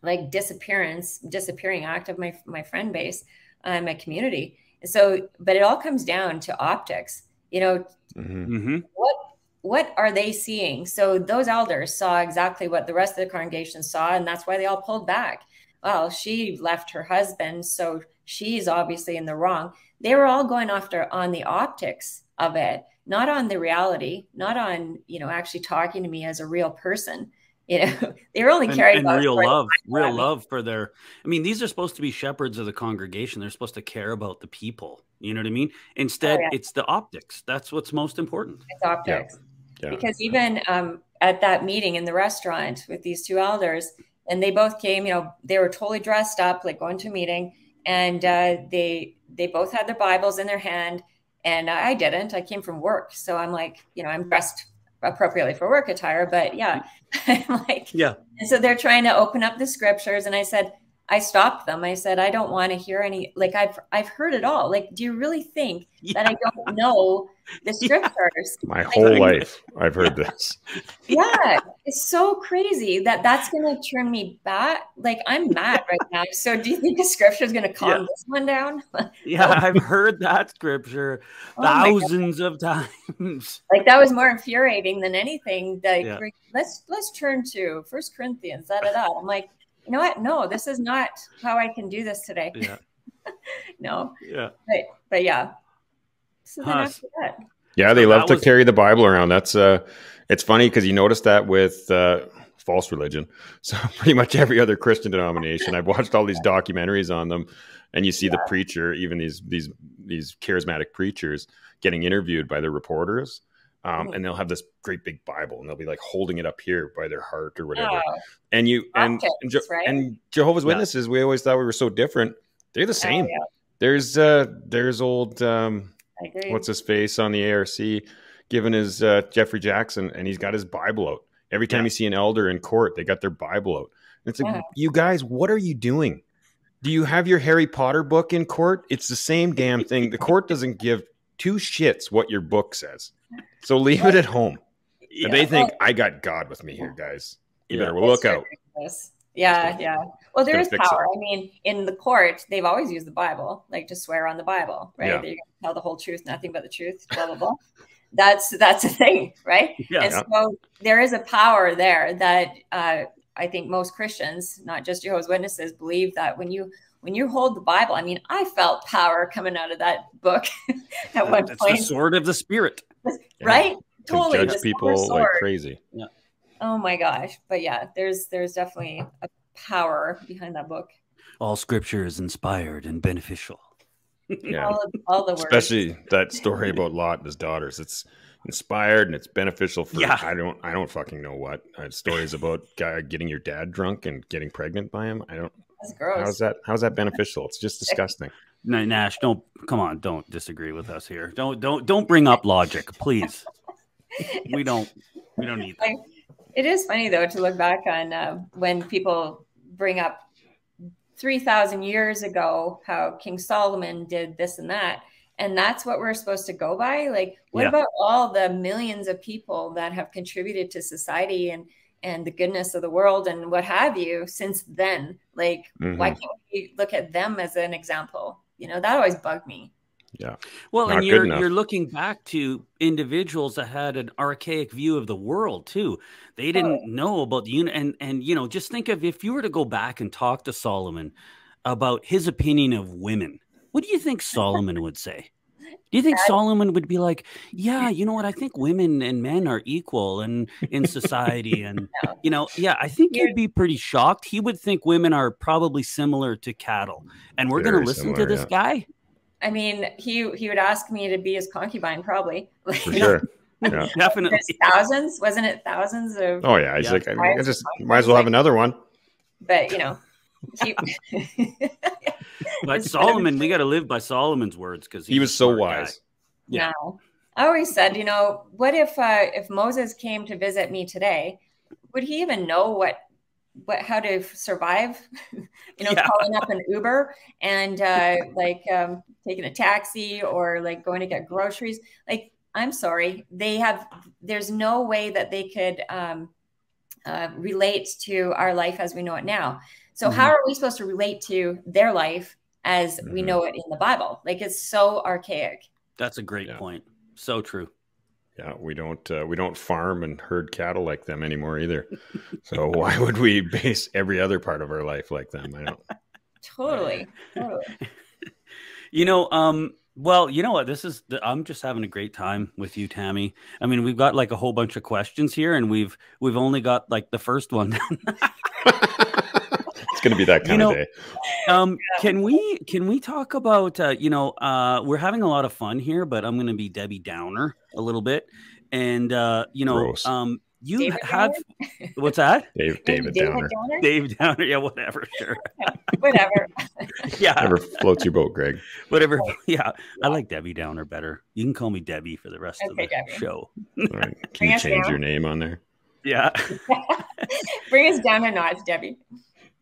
like disappearance, disappearing act of my, my friend base and um, my community. So, but it all comes down to optics, you know, mm-hmm. what, what are they seeing? So those elders saw exactly what the rest of the congregation saw. And that's why they all pulled back. Well, she left her husband, so she's obviously in the wrong. They were all going after on the optics of it, not on the reality, not on, you know, actually talking to me as a real person. You know, they were only carried and, and real love, real love for their, I mean, these are supposed to be shepherds of the congregation. They're supposed to care about the people. You know what I mean? Instead, oh, yeah. it's the optics. That's what's most important. It's optics. Yeah. Yeah. Because even um, at that meeting in the restaurant with these two elders, and they both came, you know, they were totally dressed up, like going to a meeting. And uh, they they both had their Bibles in their hand, and I didn't. I came from work, so I'm like, you know, I'm dressed appropriately for work attire, but yeah, I'm like, yeah. And so they're trying to open up the scriptures, and I said, I stopped them. I said, I don't want to hear any. Like I've I've heard it all. Like, do you really think yeah. that I don't know the scriptures? Yeah. My like, whole life, I've heard this. Yeah, it's so crazy that that's going to turn me back. Like I'm mad right now. So do you think the scripture is going to calm yeah. this one down? Yeah, I've heard that scripture oh thousands of times. Like that was more infuriating than anything. Like yeah. let's let's turn to First Corinthians. Da da da. I'm like, you know what? No, this is not how I can do this today. Yeah. no. Yeah. But, but yeah. So then huh. after that. Yeah, they so love to was... carry the Bible around. That's uh, it's funny because you notice that with uh, false religion. So pretty much every other Christian denomination, I've watched all these documentaries on them, and you see yeah. the preacher, even these these these charismatic preachers, getting interviewed by the reporters. Um, and they'll have this great big Bible, and they'll be like holding it up here by their heart or whatever. Yeah. And you and and, Je right? and Jehovah's yeah. Witnesses, we always thought we were so different. They're the same. Oh, yeah. There's uh, there's old um, what's his face on the A R C giving his uh, Jeffrey Jackson, and he's got his Bible out every time yeah. you see an elder in court. They got their Bible out. And it's like, yeah. you guys, what are you doing? Do you have your Harry Potter book in court? It's the same damn thing. The court doesn't give two shits what your book says. So leave but, it at home. Yeah. They think well, I got God with me here, guys. You yeah. better look out. Ridiculous. Yeah, yeah. Well, there is power. It. I mean, in the court, they've always used the Bible, like to swear on the Bible, right? Yeah. That you're gonna tell the whole truth, nothing but the truth, blah blah blah. That's that's a thing, right? Yeah, and yeah. so there is a power there that uh, I think most Christians, not just Jehovah's Witnesses, believe that when you when you hold the Bible, I mean, I felt power coming out of that book at uh, one it's point. It's the sword of the Spirit. Right? Yeah. Totally. To judge people like crazy. Yeah. Oh my gosh. But yeah, there's there's definitely a power behind that book. All scripture is inspired and beneficial. Yeah. all, of, all the words. Especially that story about Lot and his daughters. It's inspired and it's beneficial for yeah. I don't I don't fucking know what. I have stories about guy getting your dad drunk and getting pregnant by him. I don't Gross. How's that? How's that beneficial? It's just disgusting. No, Nash, don't come on. Don't disagree with us here. Don't don't don't bring up logic, please. we don't we don't need that. I, it is funny though to look back on uh, when people bring up three thousand years ago how King Solomon did this and that, and that's what we're supposed to go by. Like, what yeah. about all the millions of people that have contributed to society and? and the goodness of the world and what have you since then, like, mm-hmm. why can't we look at them as an example? You know, that always bugged me. Yeah. Well, Not and you're, you're looking back to individuals that had an archaic view of the world too. They didn't oh. know about the unit. And, and, you know, just think of if you were to go back and talk to Solomon about his opinion of women, what do you think Solomon would say? Do you think that, Solomon would be like, yeah, you know what? I think women and men are equal and in society. And, no. you know, yeah, I think he'd be pretty shocked. He would think women are probably similar to cattle. And we're going to listen similar, to this yeah. guy. I mean, he, he would ask me to be his concubine, probably. For sure. Yeah. Definitely. There's thousands. Wasn't it thousands of? Oh, yeah. He's yeah. like, I, mean, I just might as well have another one. But, you know. He, but Solomon, we got to live by Solomon's words because he, he was so wise. Guy. Yeah, no. I always said, you know, what if uh, if Moses came to visit me today, would he even know what what how to survive? You know, yeah. calling up an Uber and uh, like um, taking a taxi or like going to get groceries. Like, I'm sorry, they have. There's no way that they could um, uh, relate to our life as we know it now. So mm-hmm. how are we supposed to relate to their life as mm-hmm. we know it in the Bible? Like, it's so archaic. That's a great yeah. point. So true. Yeah, we don't uh, we don't farm and herd cattle like them anymore either. So why would we base every other part of our life like them? I don't. Totally. Totally. You know, um, well, you know what? This is the, I'm just having a great time with you, Tammy. I mean, we've got like a whole bunch of questions here, and we've we've only got like the first one. Going to be that kind you know, of day. Um, can we can we talk about uh, you know uh, we're having a lot of fun here, but I'm going to be Debbie Downer a little bit, and uh, you know Gross. um you David have Downer? What's that? Dave, David, David Downer. Downer. Dave Downer. Yeah, whatever. Sure. Whatever. Yeah. Whatever floats your boat, Greg. Whatever. Yeah, I like Debbie Downer better. You can call me Debbie for the rest okay, of the Debbie. Show. All right. Can you change down. Your name on there? Yeah. Bring us down a notch, Debbie.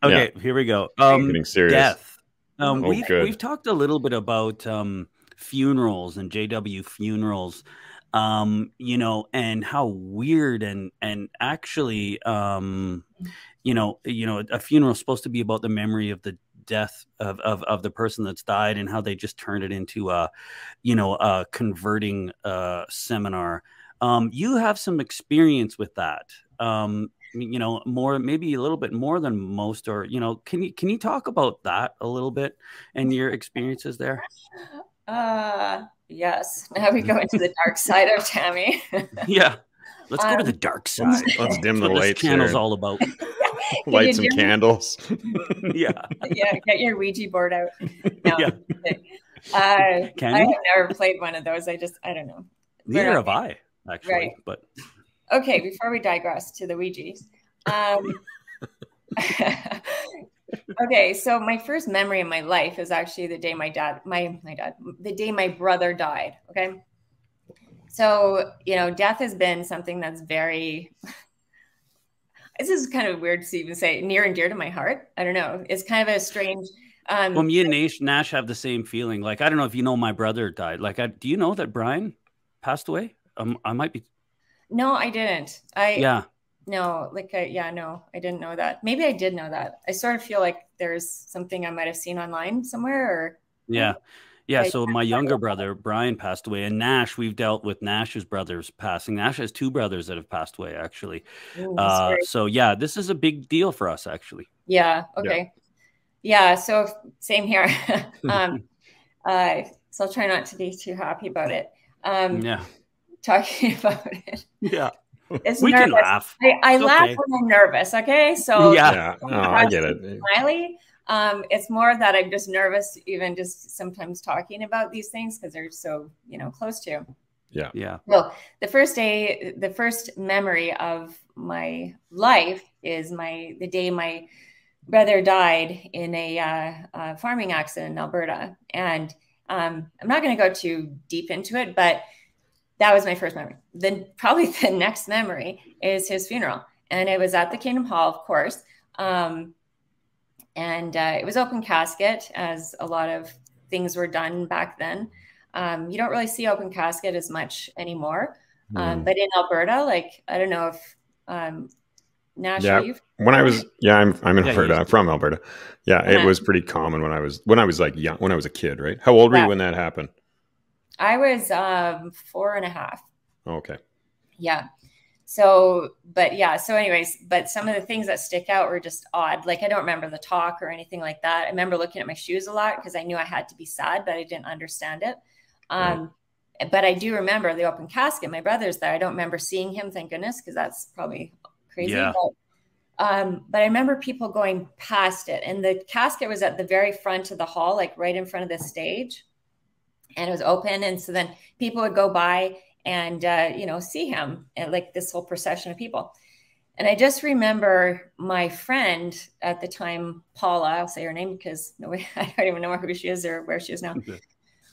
Okay, yeah. Here we go. Um, getting serious. Death. Um, oh, we've, we've talked a little bit about um, funerals and J W funerals, um, you know, and how weird and and actually, um, you know, you know, a funeral is supposed to be about the memory of the death of, of, of the person that's died, and how they just turned it into a, you know, a converting uh, seminar. Um, you have some experience with that. Um, you know, more, maybe a little bit more than most, or, you know, can you, can you talk about that a little bit and your experiences there? Uh, yes. Now we go into the dark side of Tammy. Yeah. Let's um, go to the dark side. Let's dim the lights. This channel's all about. Lights and candles. Yeah. Yeah. Get your Ouija board out. No, yeah. Uh, I have never played one of those. I just, I don't know. Neither have I actually, right. but okay, before we digress to the Ouija's. Um, okay, so my first memory in my life is actually the day my dad, my my dad, the day my brother died. Okay, so you know, death has been something that's very. This is kind of weird to even say near and dear to my heart. I don't know. It's kind of a strange. Um, well, me and Nash, Nash have the same feeling. Like, I don't know if you know, my brother died. Like, I, do you know that Brian passed away? Um, I might be. No, I didn't. I yeah. No, like I, yeah, no, I didn't know that. Maybe I did know that. I sort of feel like there's something I might have seen online somewhere. Or yeah, yeah. I, so my younger brother Brian passed away, and Nash. We've dealt with Nash's brothers passing. Nash has two brothers that have passed away, actually. Ooh, uh, so yeah, this is a big deal for us, actually. Yeah. Okay. Yeah. yeah so same here. um, uh, so I'll try not to be too happy about it. Um, yeah. Talking about it. Yeah. It's we nervous. Can laugh. I, I laugh okay. when I'm nervous. Okay. So yeah, yeah. No, I get it. Smiley. Um, it's more that I'm just nervous, even just sometimes talking about these things because they're so, you know, close to. Yeah. Yeah. Well, the first day, the first memory of my life is my, the day my brother died in a uh, uh, farming accident in Alberta. And um, I'm not going to go too deep into it, but that was my first memory. Then probably the next memory is his funeral. And it was at the Kingdom Hall, of course. Um, and uh, it was open casket, as a lot of things were done back then. Um, you don't really see open casket as much anymore. Mm. Um, but in Alberta, like, I don't know if um, Nash, yeah. you've when I was, yeah, I'm, I'm in yeah, Alberta. I'm from Alberta. Yeah, uh-huh. It was pretty common when I was, when I was like young, when I was a kid, right? How old were yeah. you when that happened? I was um, four and a half. Okay. Yeah. So, but yeah. So anyways, but some of the things that stick out were just odd. Like, I don't remember the talk or anything like that. I remember looking at my shoes a lot because I knew I had to be sad, but I didn't understand it. Um, right. But I do remember the open casket. My brother's there. I don't remember seeing him, thank goodness, because that's probably crazy. Yeah. But, um, but I remember people going past it. And the casket was at the very front of the hall, like right in front of the stage. And it was open. And so then people would go by and, uh, you know, see him, and like this whole procession of people. And I just remember my friend at the time, Paula, I'll say her name because nobody, I don't even know who she is or where she is now. Okay.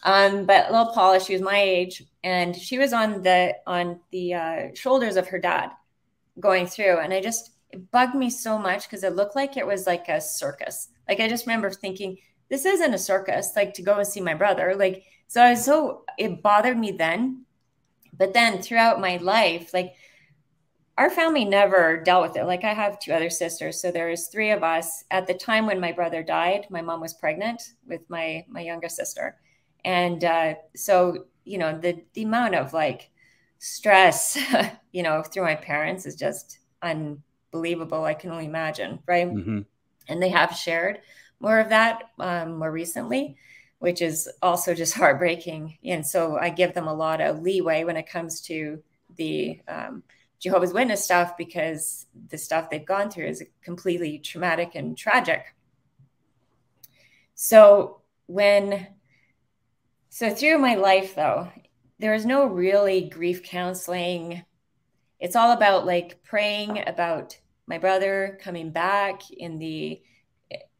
Um, but little Paula, she was my age, and she was on the on the uh, shoulders of her dad going through. And I just, it bugged me so much because it looked like it was like a circus. Like, I just remember thinking, this isn't a circus, like to go and see my brother. Like, so I was so, it bothered me then. But then throughout my life, like, our family never dealt with it. Like, I have two other sisters. So there is three of us. At the time when my brother died, my mom was pregnant with my, my younger sister. And uh, so, you know, the, the amount of like stress, you know, through my parents is just unbelievable. I can only imagine. Right. Mm-hmm. And they have shared more of that um, more recently, which is also just heartbreaking. And so I give them a lot of leeway when it comes to the, um, Jehovah's Witness stuff, because the stuff they've gone through is completely traumatic and tragic. So when, so through my life though, there is no really grief counseling. It's all about like praying about my brother coming back in the,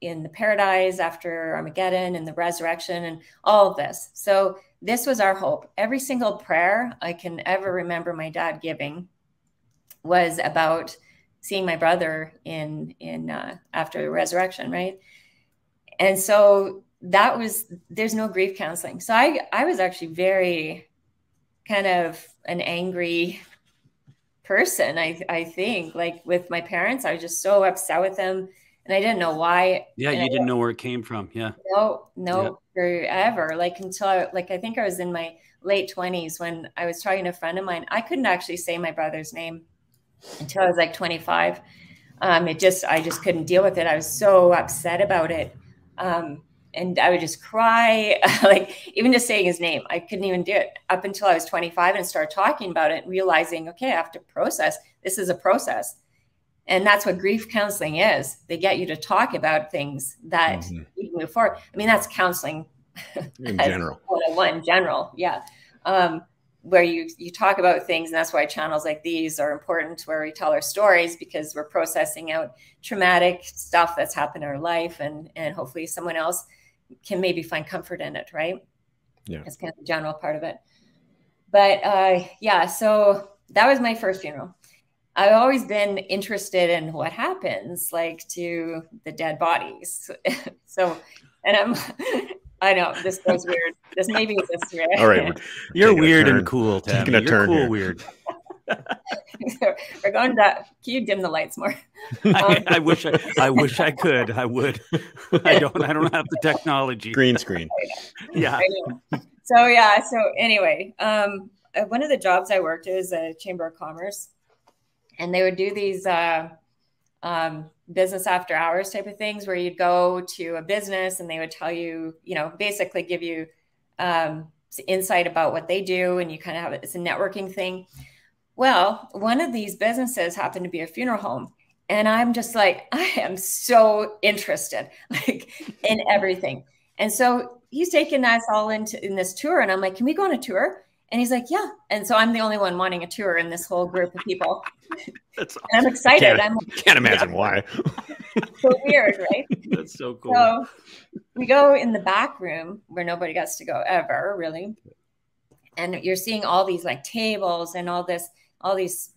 in the paradise after Armageddon and the resurrection and all of this. So this was our hope. Every single prayer I can ever remember my dad giving was about seeing my brother in, in, uh, after the resurrection. Right. And so that was, there's no grief counseling. So I, I was actually very kind of an angry person. I, I think like with my parents, I was just so upset with them and I didn't know why. Yeah. You didn't know where it came from. Yeah. No, no, forever. Like until I, like, I think I was in my late twenties when I was talking to a friend of mine, I couldn't actually say my brother's name until I was like twenty-five. Um, it just, I just couldn't deal with it. I was so upset about it. Um, and I would just cry, like even just saying his name, I couldn't even do it up until I was twenty-five and started talking about it and realizing, okay, I have to process, this is a process. And that's what grief counseling is. They get you to talk about things that mm-hmm. you can move forward. I mean, that's counseling in general, one general. Yeah. Um, where you, you talk about things. And that's why channels like these are important, where we tell our stories, because we're processing out traumatic stuff that's happened in our life. And, and hopefully someone else can maybe find comfort in it. Right. Yeah. That's kind of the general part of it. But, uh, yeah, so that was my first funeral. I've always been interested in what happens like to the dead bodies. So, and I'm, I know this goes weird. This maybe is this weird. All right, you're weird and cool, Tammy. You're turn cool, here. Weird. We're going to. Can you dim the lights more? Um, I, I wish. I, I wish I could. I would. I don't. I don't have the technology. Green screen. Yeah. So yeah. So anyway, um, one of the jobs I worked is a chamber of commerce, and they would do these. Uh, um, business after hours type of things where you'd go to a business and they would tell you, you know, basically give you, um, insight about what they do. And you kind of have, it's a networking thing. Well, one of these businesses happened to be a funeral home. And I'm just like, I am so interested like in everything. And so he's taking us all into in this tour. And I'm like, can we go on a tour? And he's like, yeah. And so I'm the only one wanting a tour in this whole group of people. That's awesome. And I'm excited. Can't, I'm like, can't imagine yeah. why. So weird, right? That's so cool. So we go in the back room where nobody gets to go ever, really. And you're seeing all these like tables and all this, all these,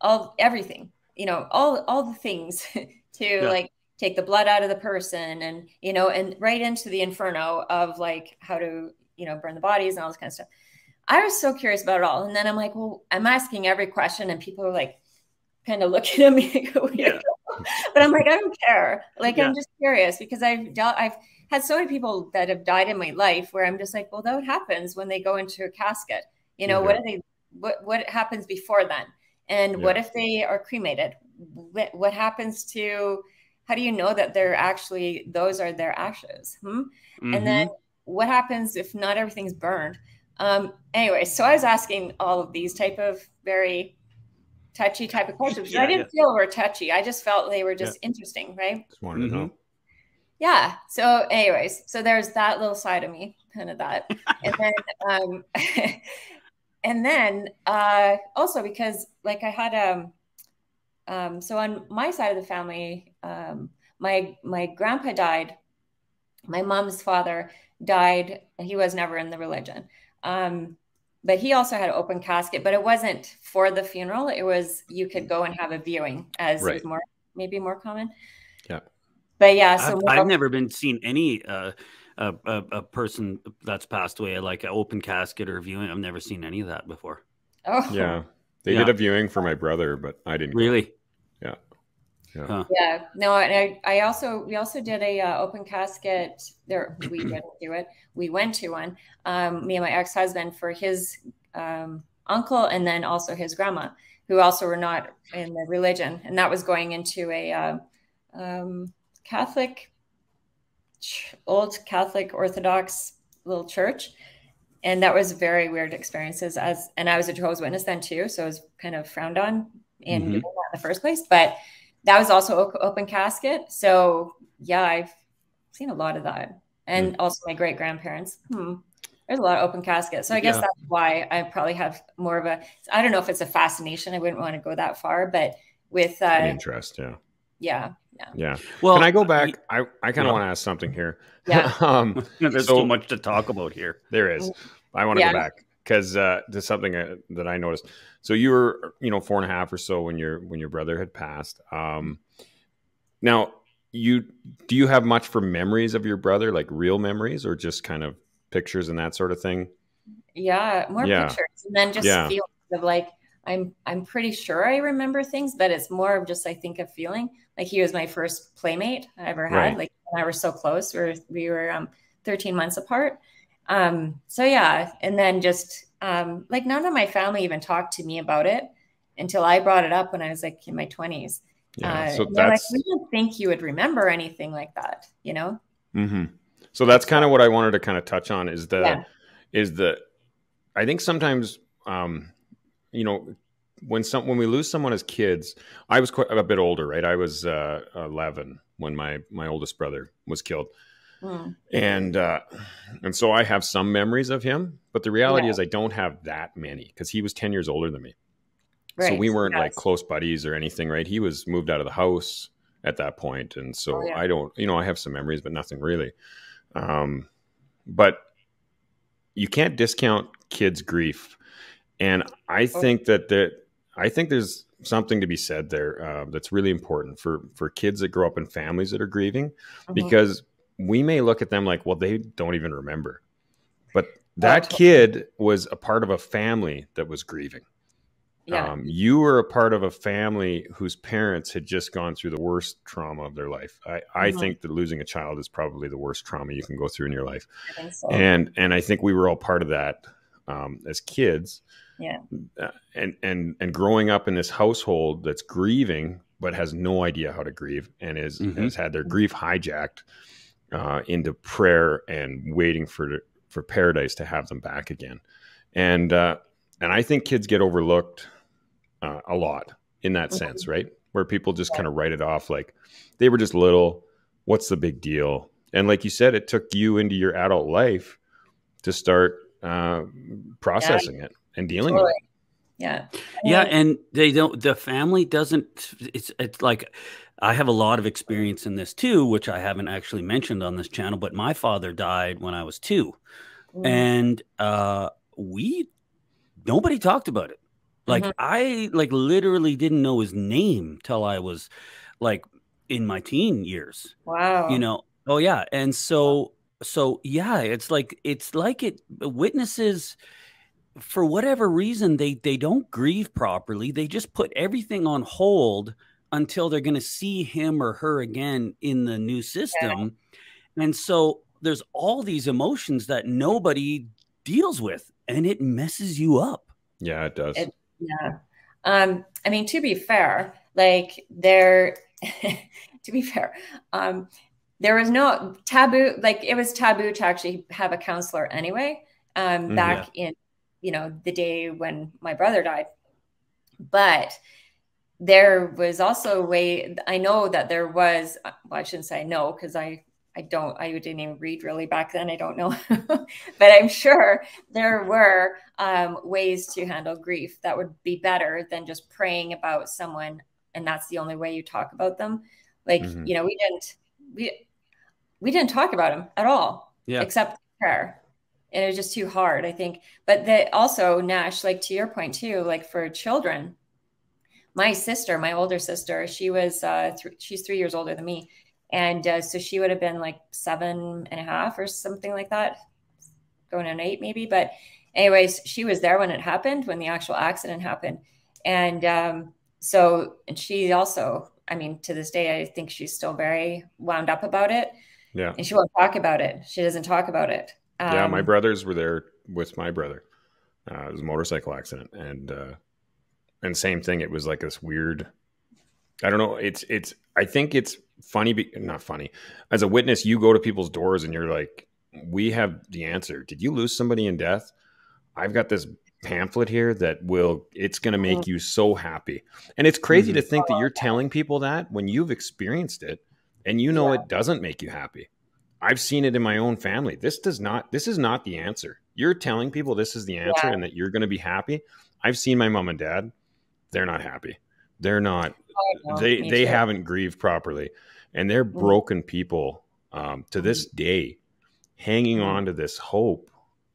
all everything, you know, all, all the things to yeah. like take the blood out of the person and, you know, and right into the inferno of like how to, you know, burn the bodies and all this kind of stuff. I was so curious about it all. And then I'm like, well, I'm asking every question and people are like kind of looking at me. Yeah. But I'm like, I don't care. Like, yeah. I'm just curious because I've dealt, I've had so many people that have died in my life where I'm just like, well, that happens when they go into a casket. You know, yeah. what are they, what, what happens before then? And yeah. what if they are cremated? What, what happens to, how do you know that they're actually, those are their ashes? Hmm? Mm-hmm. And then what happens if not everything's burned? Um, anyway, so I was asking all of these type of very touchy type of questions. Yeah, I didn't yeah. feel were touchy. I just felt they were just yeah. interesting, right? Just wanted mm-hmm. to know. Yeah. So anyways, so there's that little side of me, kind of that. And then, um, and then uh, also because like I had, um, um, so on my side of the family, um, my, my grandpa died. My mom's father died. He was never in the religion. Um, but he also had an open casket, but it wasn't for the funeral. It was, you could go and have a viewing as right. is more, maybe more common. Yeah. But yeah, so I've, I've never been seen any uh, a, a, a person that's passed away like an open casket or viewing. I've never seen any of that before. Oh, yeah, they yeah. did a viewing for my brother, but I didn't really. Go. Yeah, yeah, huh. yeah. No, and I, I also we also did a uh, open casket. There, we didn't do it. We went to one. Um, me and my ex husband for his um, uncle, and then also his grandma, who also were not in the religion, and that was going into a. Uh, um, Catholic, old Catholic Orthodox little church. And that was very weird experiences as, and I was a Jehovah's Witness then too. So I was kind of frowned on in, mm-hmm. in the first place, but that was also open casket. So yeah, I've seen a lot of that. And mm-hmm. also my great grandparents, hmm, there's a lot of open caskets. So I guess yeah. that's why I probably have more of a, I don't know if it's a fascination. I wouldn't want to go that far, but with uh, an interest. Yeah. Yeah. Yeah. yeah. Well, can I go back? I, I kind of yeah. want to ask something here. Yeah. um, There's so, so much to talk about here. There is. I want to yeah. go back because uh, there's something I, that I noticed. So you were, you know, four and a half or so when your when your brother had passed. Um, now, you do you have much for memories of your brother, like real memories, or just kind of pictures and that sort of thing? Yeah, more yeah. pictures, and then just yeah. feelings of like. I'm I'm pretty sure I remember things, but it's more of just I think a feeling like he was my first playmate I ever had. Right. Like and I were so close, we were, we were um, thirteen months apart. Um, so yeah, and then just um, like none of my family even talked to me about it until I brought it up when I was like in my twenties. Yeah, uh, so that's like, we didn't think you would remember anything like that, you know. Mm-hmm. So that's kind of what I wanted to kind of touch on is the yeah. is the I think sometimes. Um, You know, when some when we lose someone as kids, I was quite a bit older, right? I was uh, eleven when my my oldest brother was killed, mm. and uh, and so I have some memories of him, but the reality yeah. is I don't have that many because he was ten years older than me, right. so we weren't yes. like close buddies or anything, right? He was moved out of the house at that point, and so oh, yeah. I don't, you know, I have some memories, but nothing really. Um, but you can't discount kids' grief. And I think that the, I think there's something to be said there uh, that's really important for, for kids that grow up in families that are grieving, mm-hmm. because we may look at them like, well, they don't even remember. But that kid was a part of a family that was grieving. Yeah. Um, you were a part of a family whose parents had just gone through the worst trauma of their life. I, I mm-hmm. think that losing a child is probably the worst trauma you can go through in your life. I think so. And, and I think we were all part of that um, as kids. Yeah. Uh, and, and, and growing up in this household that's grieving, but has no idea how to grieve and is, mm-hmm. has had their grief hijacked, uh, into prayer and waiting for, for paradise to have them back again. And, uh, and I think kids get overlooked, uh, a lot in that mm-hmm. sense, right? Where people just yeah. kind of write it off. Like they were just little, what's the big deal? And like you said, it took you into your adult life to start, uh, processing yeah. it. And dealing totally. With it. Yeah. Yeah. And they don't, the family doesn't, it's, it's like, I have a lot of experience in this too, which I haven't actually mentioned on this channel, but my father died when I was two mm. and, uh, we, nobody talked about it. Like mm-hmm. I like literally didn't know his name till I was like in my teen years. Wow. You know? Oh yeah. And so, so yeah, it's like, it's like it witnesses, for whatever reason, they, they don't grieve properly. They just put everything on hold until they're going to see him or her again in the new system. Yeah. And so there's all these emotions that nobody deals with and it messes you up. Yeah, it does. It, yeah. Um, I mean, to be fair, like they're, to be fair, um, there was no taboo. Like, it was taboo to actually have a counselor anyway, um, back yeah. in, you know, the day when my brother died. But there was also a way, I know that there was, well, I shouldn't say no, because I, I don't, I didn't even read really back then. I don't know, but I'm sure there were um, ways to handle grief that would be better than just praying about someone. And that's the only way you talk about them. Like, mm-hmm. you know, we didn't, we, we didn't talk about them at all, yeah. except prayer. And it was just too hard, I think. But that also, Nash, like to your point too, like for children, my sister, my older sister, she was, uh, th she's three years older than me. And uh, so she would have been like seven and a half or something like that, going on eight maybe. But anyways, she was there when it happened, when the actual accident happened. And um, so, and she also, I mean, to this day, I think she's still very wound up about it. Yeah. And she won't talk about it. She doesn't talk about it. Um, yeah. My brothers were there with my brother. Uh, it was a motorcycle accident. And, uh, and same thing. It was like this weird, I don't know. It's, it's, I think it's funny, but not funny. As a witness, you go to people's doors and you're like, we have the answer. Did you lose somebody in death? I've got this pamphlet here that will, it's going to make you so happy. And it's crazy mm-hmm. to think that you're telling people that when you've experienced it and you know, yeah. it doesn't make you happy. I've seen it in my own family. This does not, this is not the answer. You're telling people this is the answer yeah. and that you're going to be happy. I've seen my mom and dad. They're not happy. They're not, oh, no, they, they sure. haven't grieved properly, and they're mm-hmm. broken people um, to this day, hanging mm-hmm. on to this hope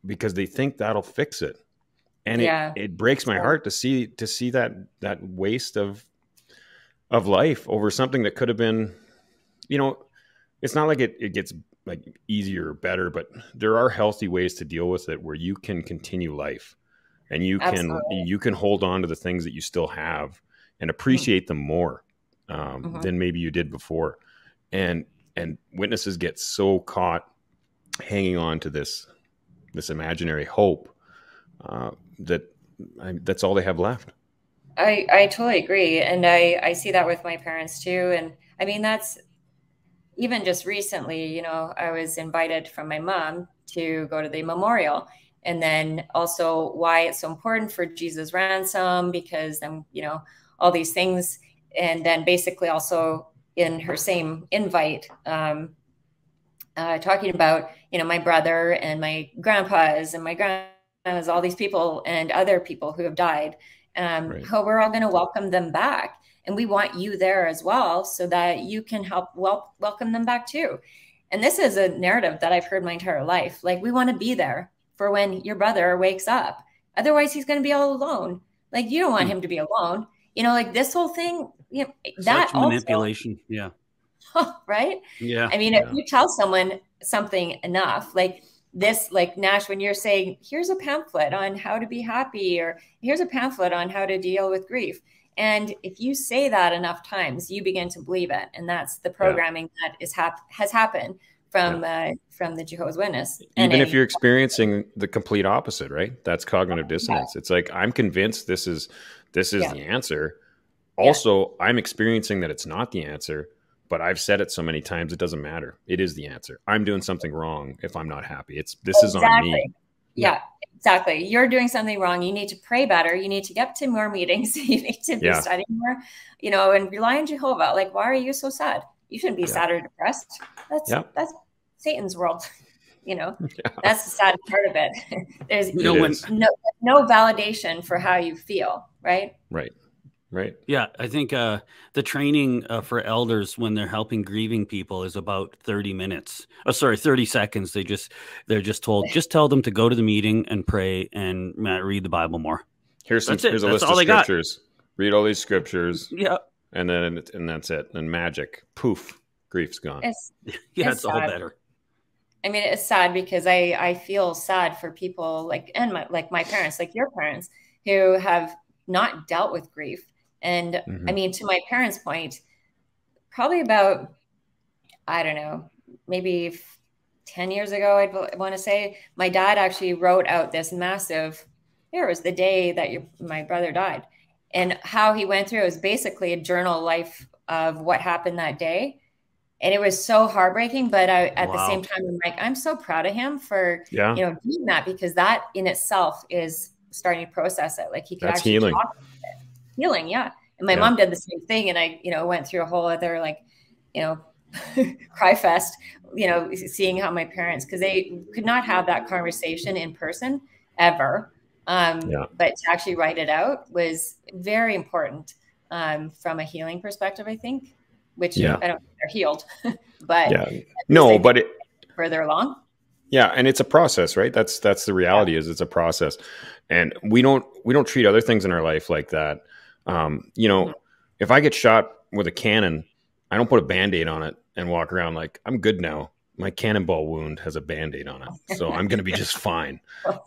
because they think that'll fix it. And yeah. it, it breaks my heart to see, to see that, that waste of, of life over something that could have been, you know, it's not like it, it gets like easier or better, but there are healthy ways to deal with it where you can continue life and you Absolutely. can, you can hold on to the things that you still have and appreciate them more um, mm-hmm. than maybe you did before. And, and witnesses get so caught hanging on to this, this imaginary hope uh, that I, that's all they have left. I, I totally agree. And I, I see that with my parents too. And I mean, that's, even just recently, you know, I was invited from my mom to go to the memorial, and then also why it's so important for Jesus' ransom, because then, you know, all these things. And then basically also in her same invite, um, uh, talking about, you know, my brother and my grandpas and my grandmas, all these people and other people who have died, um, right. how we're all going to welcome them back. And we want you there as well so that you can help wel welcome them back too. And this is a narrative that I've heard my entire life. Like, we want to be there for when your brother wakes up. Otherwise, he's going to be all alone. Like, you don't want him to be alone. You know, like this whole thing, you know, that also, manipulation. Yeah. Right? Yeah. I mean, yeah. if you tell someone something enough, like this, like Nash, when you're saying, here's a pamphlet on how to be happy, or here's a pamphlet on how to deal with grief. And if you say that enough times, you begin to believe it. And that's the programming yeah. that is hap has happened from yeah. uh, from the Jehovah's Witness. And Even if you're experiencing the complete opposite, right? That's cognitive dissonance. Yeah. It's like, I'm convinced this is, this is yeah. the answer. Also, yeah. I'm experiencing that it's not the answer, but I've said it so many times, it doesn't matter. It is the answer. I'm doing something wrong if I'm not happy. It's This exactly. is on me. Yeah. yeah. Exactly. You're doing something wrong. You need to pray better. You need to get to more meetings. You need to be yeah. studying more, you know, and rely on Jehovah. Like, why are you so sad? You shouldn't be yeah. sad or depressed. That's, yeah. that's Satan's world. You know, yeah. that's the sad part of it. There's no, one, no, no validation for how you feel. Right. Right. Right. Yeah. I think uh, the training uh, for elders when they're helping grieving people is about thirty minutes. Oh, sorry, thirty seconds. They just they're just told, just tell them to go to the meeting and pray and uh, read the Bible more. Here's some, here's a list of scriptures. Read all these scriptures. Yeah. And then and that's it. And magic. Poof. Grief's gone. It's, yeah, it's, it's all better. I mean, it's sad because I, I feel sad for people like and my, like my parents, like your parents, who have not dealt with grief. And mm-hmm. I mean, to my parents' point, probably about, I don't know, maybe ten years ago, I'd want to say, my dad actually wrote out this massive, here was the day that your, my brother died. And how he went through it was basically a journal life of what happened that day. And it was so heartbreaking, but I, at wow. the same time, I'm like, I'm so proud of him for, yeah. you know, doing that, because that in itself is starting to process it. Like he could That's actually healing. Talk about it. Healing. Yeah. And my yeah. mom did the same thing. And I, you know, went through a whole other, like, you know, cry fest, you know, seeing how my parents, cause they could not have that conversation in person ever. Um, yeah. But to actually write it out was very important um, from a healing perspective, I think. Which yeah. I don't think they're healed, but yeah. no, but it, further along. Yeah. And it's a process, right? That's, that's the reality yeah. is it's a process, and we don't, we don't treat other things in our life like that. Um, you know, mm-hmm. if I get shot with a cannon, I don't put a Band-Aid on it and walk around like I'm good now. My cannonball wound has a Band-Aid on it, so I'm going to be just fine.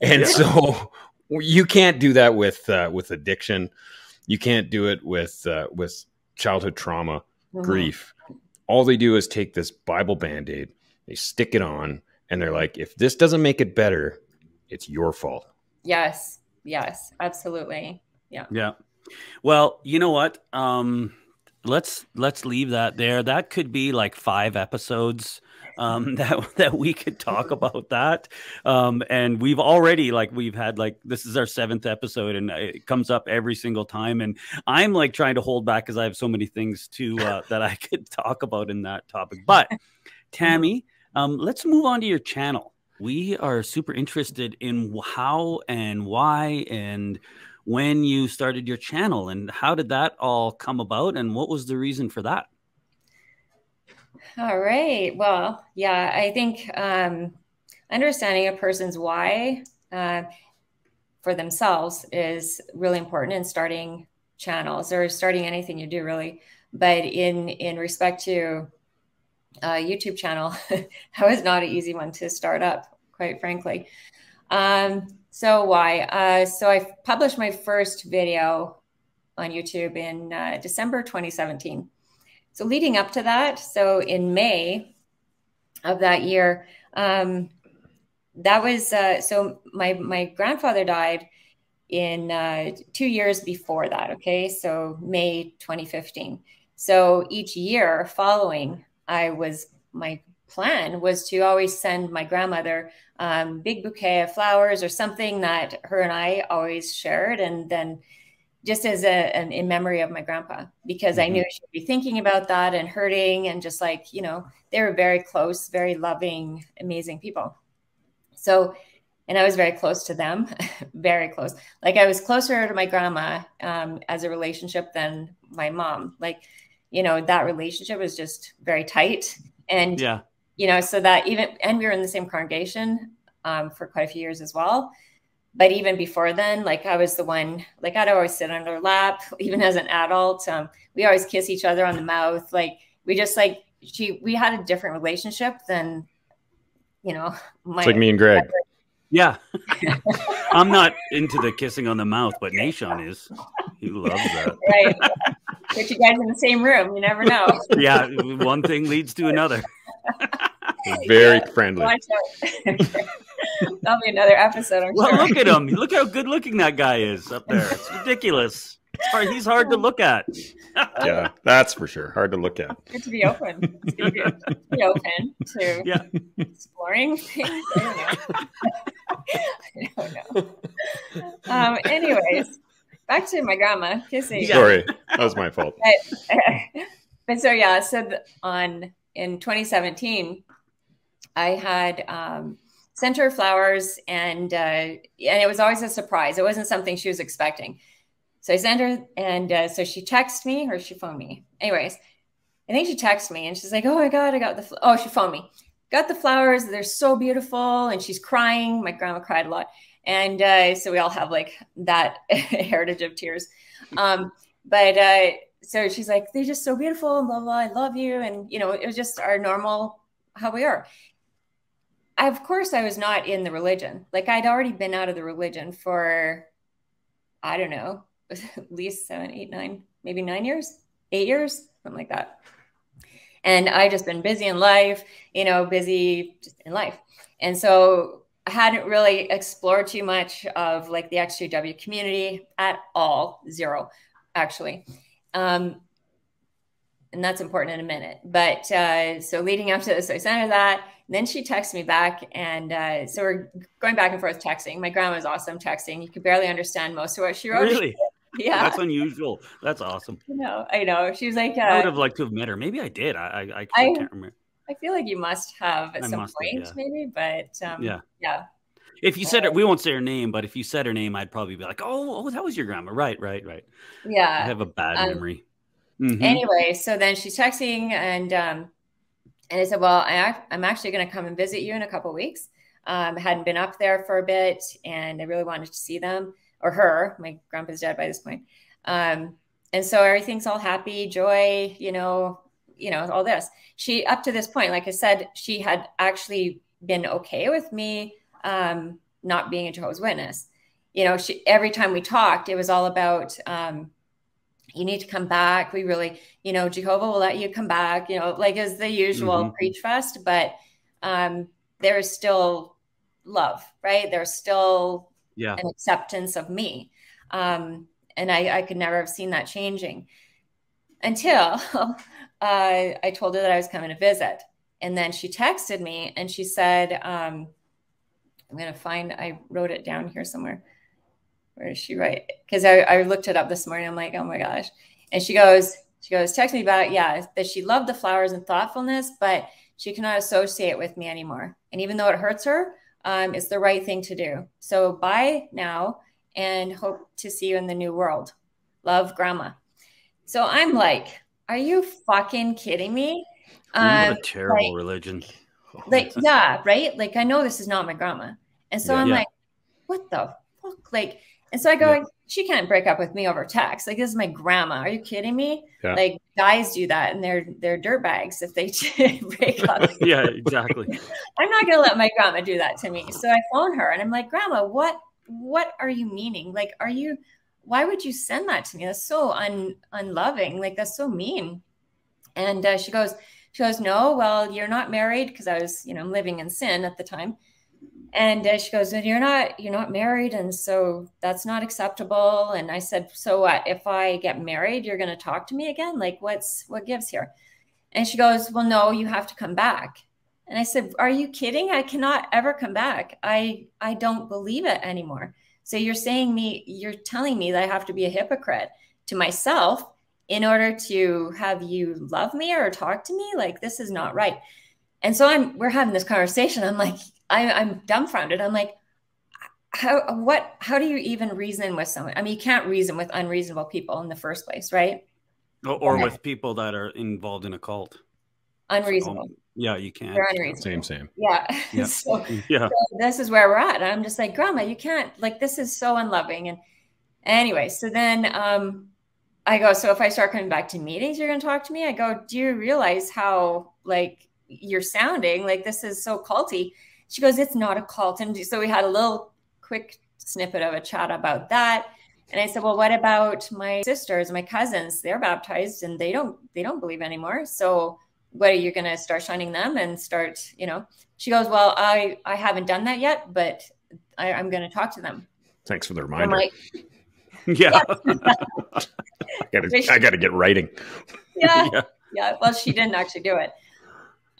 And so you can't do that with, uh, with addiction. You can't do it with, uh, with childhood trauma. Grief. All they do is take this Bible Band-Aid, they stick it on, and they're like, if this doesn't make it better, it's your fault. Yes. Yes, absolutely. Yeah. Yeah. Well, you know what? Um, let's, let's leave that there. That could be like five episodes um, that, that we could talk about that. Um, and we've already, like, we've had, like, this is our seventh episode, and it comes up every single time. And I'm like trying to hold back, cause I have so many things to, uh, that I could talk about in that topic. But Tammy, um, let's move on to your channel. We are super interested in how and why and when you started your channel, and how did that all come about? And what was the reason for that? All right. Well, yeah, I think um, understanding a person's why uh, for themselves is really important in starting channels or starting anything you do, really. But in in respect to a YouTube channel, that was not an easy one to start up, quite frankly. Um, so why? Uh, so I published my first video on YouTube in uh, December twenty seventeen. So leading up to that, so in May of that year, um, that was, uh, so my, my grandfather died in uh, two years before that, okay? So May twenty fifteen. So each year following, I was, my plan was to always send my grandmother um, big bouquet of flowers or something that her and I always shared, and then just as a, an, in memory of my grandpa, because mm-hmm. I knew she'd be thinking about that and hurting, and just like, you know, they were very close, very loving, amazing people. So, and I was very close to them, very close. Like I was closer to my grandma um, as a relationship than my mom. Like, you know, that relationship was just very tight. And, yeah. you know, so that even, and we were in the same congregation um, for quite a few years as well. But even before then, like I was the one, like I'd always sit on her lap, even as an adult. Um, we always kiss each other on the mouth. Like we just like, she, we had a different relationship than, you know. My, it's like me and Greg. Ever. Yeah. I'm not into the kissing on the mouth, but Nashon is. He loves that. Right. Put you guys in the same room. You never know. Yeah. One thing leads to another. Very yeah, friendly. Watch out. That'll be another episode. I'm well, sure. Look at him. Look how good looking that guy is up there. It's ridiculous. It's hard. He's hard to look at. Yeah, that's for sure. Hard to look at. Good to be open. It's good to be open to yeah. exploring things. I don't know. I don't know. Um, anyways, back to my grandma kissing. Yeah. Sorry, that was my fault. But, uh, but so yeah, so on in twenty seventeen, I had. Um, sent her flowers, and uh, and it was always a surprise. It wasn't something she was expecting. So I sent her, and uh, so she texted me, or she phoned me. Anyways, I think she texted me, and she's like, oh my God, I got the, oh, she phoned me. Got the flowers, they're so beautiful, and she's crying. My grandma cried a lot. And uh, so we all have like that heritage of tears. Um, but uh, so she's like, they're just so beautiful, blah, blah, I love you. And you know, it was just our normal, how we are. I, of course, I was not in the religion. Like I'd already been out of the religion for, I don't know, at least seven, eight, nine, maybe nine years, eight years, something like that. And I just been busy in life, you know, busy just in life. And so I hadn't really explored too much of like the X J W community at all. Zero, actually. Um, And that's important in a minute. But uh, so leading up to this, I sent her that. And then she texted me back. And uh, so we're going back and forth texting. My grandma was awesome texting. You could barely understand most of what she wrote. Really? Yeah. That's unusual. That's awesome. You know, I know. She was like. Uh, I would have liked to have met her. Maybe I did. I, I, I can't I, remember. I feel like you must have at I some point, have, yeah. maybe. But um, yeah. Yeah. If you said it, we won't say her name, but if you said her name, I'd probably be like, oh, oh, that was your grandma. Right, right, right. Yeah. I have a bad um, memory. Mm-hmm. Anyway, so then she's texting and um, and I said, well, I, I'm actually going to come and visit you in a couple of weeks. Um, I hadn't been up there for a bit and I really wanted to see them or her. My grandpa's dead by this point. Um, and so everything's all happy, joy, you know, you know, all this. She, up to this point, like I said, she had actually been okay with me um, not being a Jehovah's Witness. You know, she, every time we talked, it was all about, um, you need to come back. We really, you know, Jehovah will let you come back, you know, like is the usual mm-hmm. preach fest, but, um, there is still love, right? There's still yeah. an acceptance of me. Um, and I, I could never have seen that changing until, uh, I told her that I was coming to visit. And then she texted me and she said, um, I'm going to find, I wrote it down here somewhere. Where is she right? Because I, I looked it up this morning. I'm like, oh my gosh. And she goes, she goes, text me about, yeah, that she loved the flowers and thoughtfulness, but she cannot associate with me anymore. And even though it hurts her, um, it's the right thing to do. So bye now and hope to see you in the new world. Love, grandma. So I'm like, are you fucking kidding me? Um, what a terrible like, religion. Like, yeah, right? Like, I know this is not my grandma. And so yeah, I'm yeah. like, what the fuck? Like, and so I go, yeah. she can't break up with me over text. Like, this is my grandma. Are you kidding me? Yeah. Like, guys do that, and they're they're dirtbags if they break up. Yeah, exactly. I'm not gonna let my grandma do that to me. So I phone her, and I'm like, Grandma, what what are you meaning? Like, are you? Why would you send that to me? That's so un unloving. Like, that's so mean. And uh, she goes, she goes, no, well, you're not married, because I was, you know, I'm living in sin at the time. And uh, she goes, well, you're not, you're not married. And so that's not acceptable. And I said, so what, if I get married, you're going to talk to me again? Like, what's, what gives here? And she goes, well, no, you have to come back. And I said, are you kidding? I cannot ever come back. I, I don't believe it anymore. So you're saying me, you're telling me that I have to be a hypocrite to myself in order to have you love me or talk to me? Like, this is not right. And so I'm, we're having this conversation. I'm like, I, I'm dumbfounded. I'm like, how, what, how do you even reason with someone? I mean, you can't reason with unreasonable people in the first place, right? Or, or with people that are involved in a cult. Unreasonable. So, yeah, you can't. They're unreasonable. Same, same. Yeah. Yeah. so, yeah. So this is where we're at. And I'm just like, Grandma, you can't, like, this is so unloving. And anyway, so then um, I go, so if I start coming back to meetings, you're going to talk to me? I go, do you realize how, like, you're sounding? Like, this is so culty. She goes, it's not a cult. And so we had a little quick snippet of a chat about that. And I said, well, what about my sisters, my cousins? They're baptized and they don't, they don't believe anymore. So what, are you going to start shunning them and start, you know? She goes, well, I, I haven't done that yet, but I, I'm going to talk to them. Thanks for the reminder. I'm like, yeah. I gotta, I gotta get writing. Yeah, yeah. Yeah. Well, she didn't actually do it.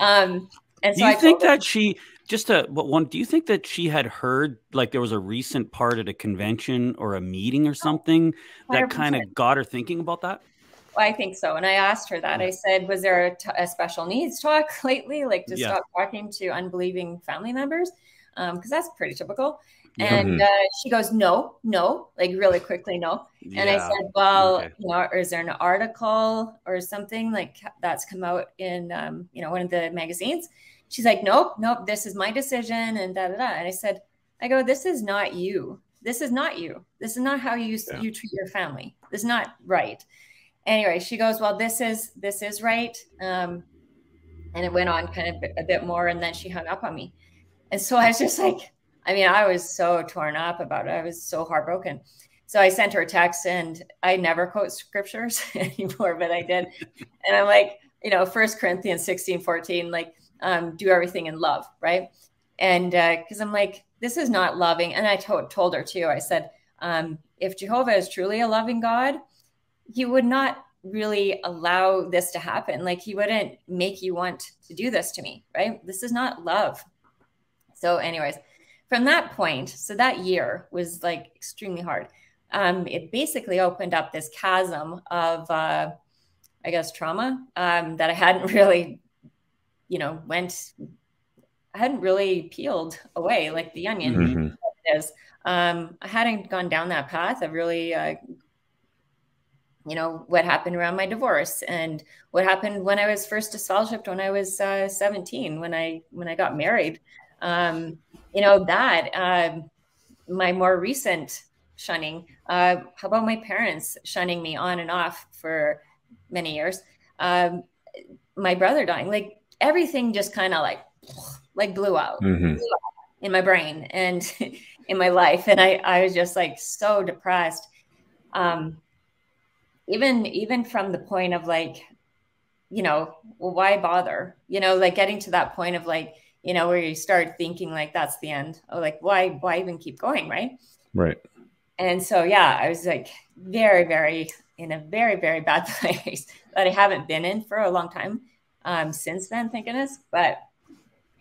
Um, and so do you I think that her, she, Just a one. Do you think that she had heard, like, there was a recent part at a convention or a meeting or something that kind of got her thinking about that? Well, I think so. And I asked her that. Yeah. I said, was there a, t a special needs talk lately? Like, to yeah. stop talking to unbelieving family members? Um, because that's pretty typical. And mm-hmm. uh, she goes, no, no, like, really quickly, no. Yeah. And I said, well, okay. you know, is there an article or something like that's come out in, um, you know, one of the magazines? She's like, nope, nope, this is my decision, and da, da, da. And I said, I go, this is not you. This is not you. This is not how you, yeah. you treat your family. This is not right. Anyway, she goes, well, this is, this is right. Um, and it went on kind of a bit more, and then she hung up on me. And so I was just like, I mean, I was so torn up about it. I was so heartbroken. So I sent her a text, and I never quote scriptures anymore, but I did. And I'm like, you know, First Corinthians sixteen fourteen, like, Um, do everything in love, right? And because uh, I'm like, this is not loving. And I to told her too, I said, um, if Jehovah is truly a loving God, he would not really allow this to happen. Like, he wouldn't make you want to do this to me, right? This is not love. So anyways, from that point, so that year was like extremely hard. Um, it basically opened up this chasm of, uh, I guess, trauma um, that I hadn't really, you know, went, I hadn't really peeled away like the onion. Mm-hmm. It is. Um, I hadn't gone down that path of really, uh, you know, what happened around my divorce and what happened when I was first disfellowshipped when I was uh, seventeen, when I when I got married. Um, you know, that uh, my more recent shunning, uh, how about my parents shunning me on and off for many years, um, my brother dying, like everything just kind of like, like blew out, mm-hmm. blew out in my brain and in my life. And I, I was just like so depressed. Um, even, even from the point of like, you know, well, why bother, you know, like getting to that point of like, you know, where you start thinking like, that's the end. Oh, like, why, why even keep going? Right. Right. And so, yeah, I was like very, very in a very, very bad place that I haven't been in for a long time um, since then, thank goodness. But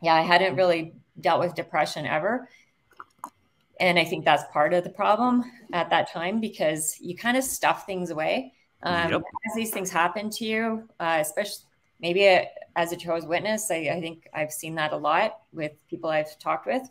yeah, I hadn't really dealt with depression ever. And I think that's part of the problem at that time, because you kind of stuff things away. Um, yep. As these things happen to you, uh, especially maybe a, as a Jehovah's Witness, I, I think I've seen that a lot with people I've talked with,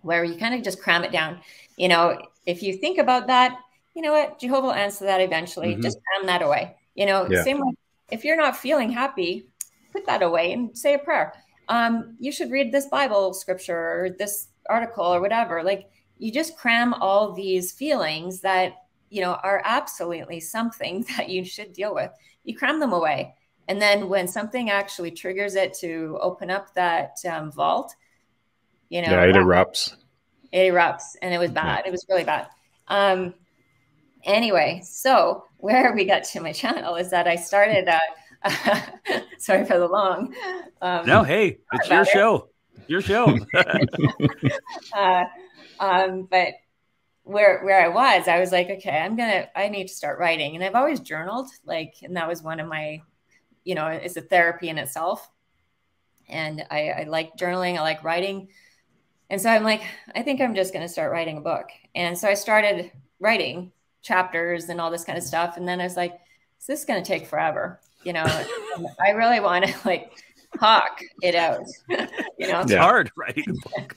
where you kind of just cram it down. You know, if you think about that, you know what, Jehovah will answer that eventually. Mm-hmm. Just cram that away. You know, yeah. Same way, if you're not feeling happy, put that away and say a prayer. Um, you should read this Bible scripture or this article or whatever. Like, you just cram all these feelings that, you know, are absolutely something that you should deal with. You cram them away. And then when something actually triggers it to open up that um, vault, you know, yeah, it erupts. It erupts, and it was bad. Yeah. It was really bad. Um, anyway, so where we got to my channel is that I started. Uh, uh, sorry for the long. Um, no, hey, it's your show. It. Your show. uh, um, but where where I was, I was like, okay, I'm gonna. I need to start writing, and I've always journaled. Like, and that was one of my. You know, it's a therapy in itself. And I, I like journaling. I like writing. And so I'm like, I think I'm just going to start writing a book. And so I started writing chapters and all this kind of stuff. And then I was like, so this is going to take forever. You know, I really want to like talk it out. You know, it's yeah. hard writing a book.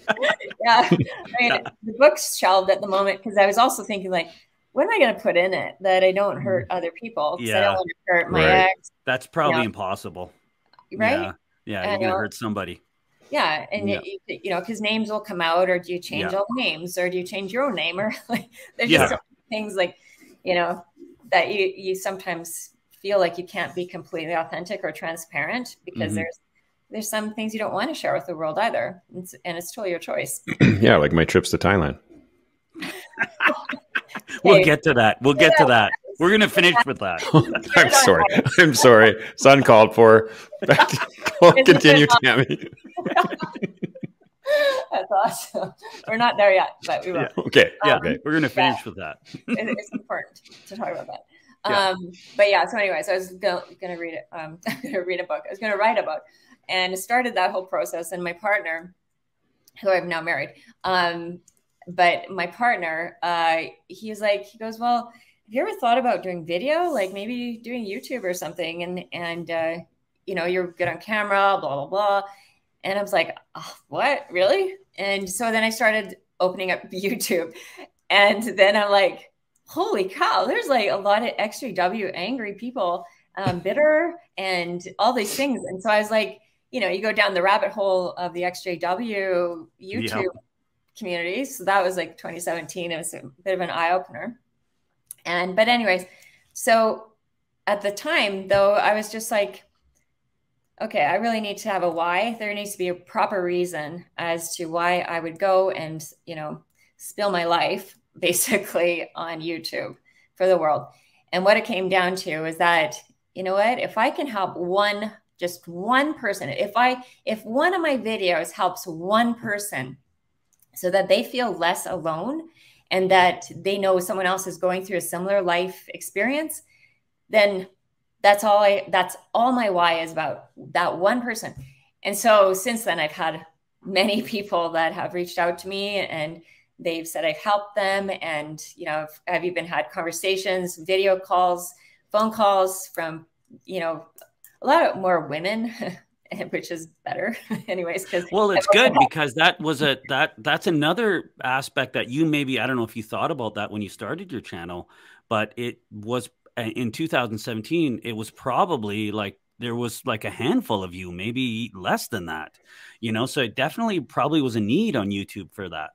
yeah. I mean, yeah. The book's shelved at the moment because I was also thinking like, what am I going to put in it that I don't hurt other people? Yeah. I don't want to hurt my right. ex. That's probably you know. impossible. Right? Yeah. Yeah, you're going to hurt somebody. Yeah. And, yeah. It, you know, because names will come out, or do you change yeah. all the names, or do you change your own name? Or like, there's yeah. just so many things like, you know, that you, you sometimes feel like you can't be completely authentic or transparent because mm-hmm. there's, there's some things you don't want to share with the world either. It's, and it's totally your choice. yeah. Like my trips to Thailand. We'll hey. get to that. We'll get yeah. to that. We're going to finish with that. I'm sorry. I'm sorry. It's uncalled for. Continue, Tammy. That's awesome. We're not there yet, but we will. Yeah. Okay. Yeah. Um, okay. We're going to finish yeah. with that. it, it's important to talk about that. Yeah. Um, but yeah, so anyway, so I was going to read it. Um, I'm going to read a book. I was going to write a book, and started that whole process. And my partner, who I'm now married, um, but my partner, uh, he was like, he goes, well, have you ever thought about doing video? Like maybe doing YouTube or something. And, and, uh, you know, you're good on camera, blah, blah, blah. And I was like, oh, what, really? And so then I started opening up YouTube, and then I'm like, holy cow, there's like a lot of X J W angry people, um, bitter and all these things. And so I was like, you know, you go down the rabbit hole of the X J W YouTube yeah. community. So that was like twenty seventeen. It was a bit of an eye opener. And, but anyways, so at the time though, I was just like, okay, I really need to have a why. There needs to be a proper reason as to why I would go and, you know, spill my life basically on YouTube for the world. And what it came down to is that, you know what, if I can help one, just one person, if I, if one of my videos helps one person, so that they feel less alone and that they know someone else is going through a similar life experience, then That's all I, that's all my why is about that one person. And so since then I've had many people that have reached out to me and they've said I've helped them. And, you know, I've, I've even had conversations, video calls, phone calls from, you know, a lot more women, which is better anyways. Cause well, it's good because that was a, that that's another aspect that you maybe, I don't know if you thought about that when you started your channel, but it was in two thousand seventeen, it was probably like, there was like a handful of you, maybe less than that, you know? So it definitely probably was a need on YouTube for that.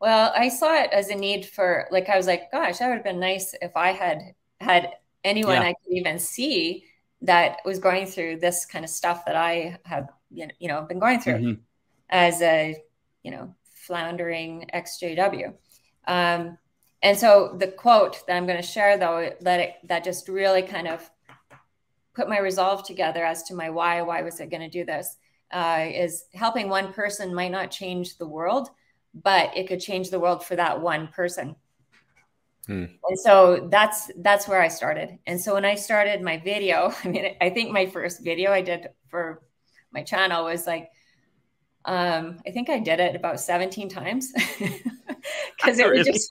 Well, I saw it as a need for, like, I was like, gosh, that would have been nice if I had had anyone yeah. I could even see that was going through this kind of stuff that I have, you know, been going through mm-hmm. as a, you know, floundering ex J W. Um, and so the quote that I'm going to share, though, that, it, that just really kind of put my resolve together as to my why, why was I going to do this, uh, is helping one person might not change the world, but it could change the world for that one person. Hmm. And so that's, that's where I started. And so when I started my video, I mean, I think my first video I did for my channel was like, um, I think I did it about seventeen times because it was just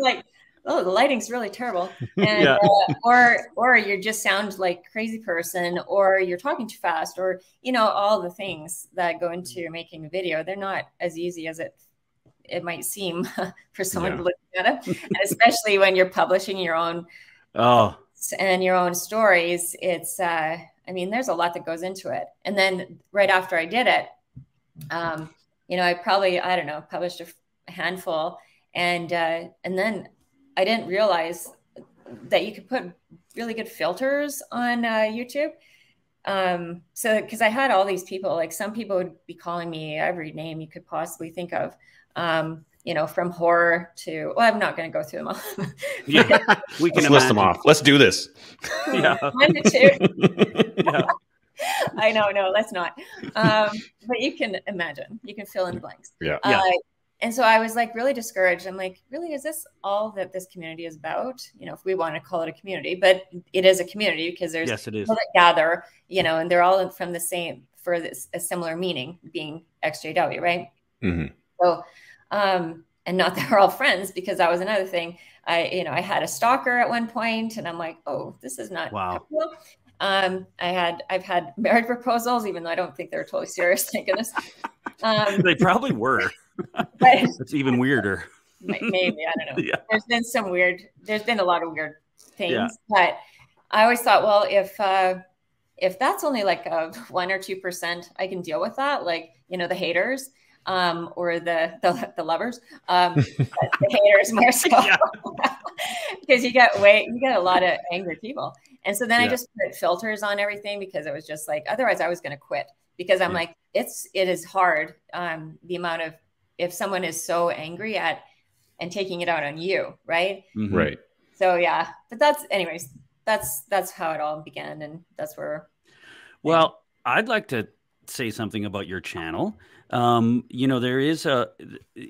like, oh, the lighting's really terrible. And, yeah. uh, or, or you just sound like a crazy person, or you're talking too fast, or, you know, all the things that go into making a video. They're not as easy as it, it might seem for someone yeah. looking at it, and especially when you're publishing your own oh. and your own stories. It's, uh, I mean, there's a lot that goes into it. And then right after I did it, um, you know, I probably, I don't know, published a handful, and, uh, and then I didn't realize that you could put really good filters on uh, YouTube. Um, so, cause I had all these people, like some people would be calling me every name you could possibly think of, um, you know, from horror to, well, I'm not going to go through them all. yeah, we can Let's list them off. Let's do this. yeah. One to two. yeah. I know. No, let's not. Um, but you can imagine, you can fill in the blanks. Yeah. Uh, yeah. And so I was like really discouraged. I'm like, really, is this all that this community is about? You know, if we want to call it a community, but it is a community because there's yes, it is. people that gather, you know, and they're all from the same, for this, a similar meaning being ex J W, right? Mm-hmm. So, um, and not that we're all friends, because that was another thing. I, you know, I had a stalker at one point, and I'm like, oh, this is not wow. cool. Um, I had, I've had marriage proposals, even though I don't think they were totally serious. Thank goodness. Um, they probably were. It's even weirder. Maybe, I don't know. Yeah. There's been some weird, there's been a lot of weird things, yeah. but I always thought, well, if, uh, if that's only like a one or two percent, I can deal with that. Like, you know, the haters, um, or the, the, the lovers, um, but the haters more so, because you get way, you get a lot of angry people. And so then yeah. I just put filters on everything, because it was just like, otherwise I was going to quit, because I'm yeah. like, it's, it is hard. Um, the amount of, if someone is so angry at and taking it out on you. Right. Mm-hmm. Right. So, yeah, but that's anyways, that's, that's how it all began. And that's where. Well, I'd like to say something about your channel. Um, you know, there is a,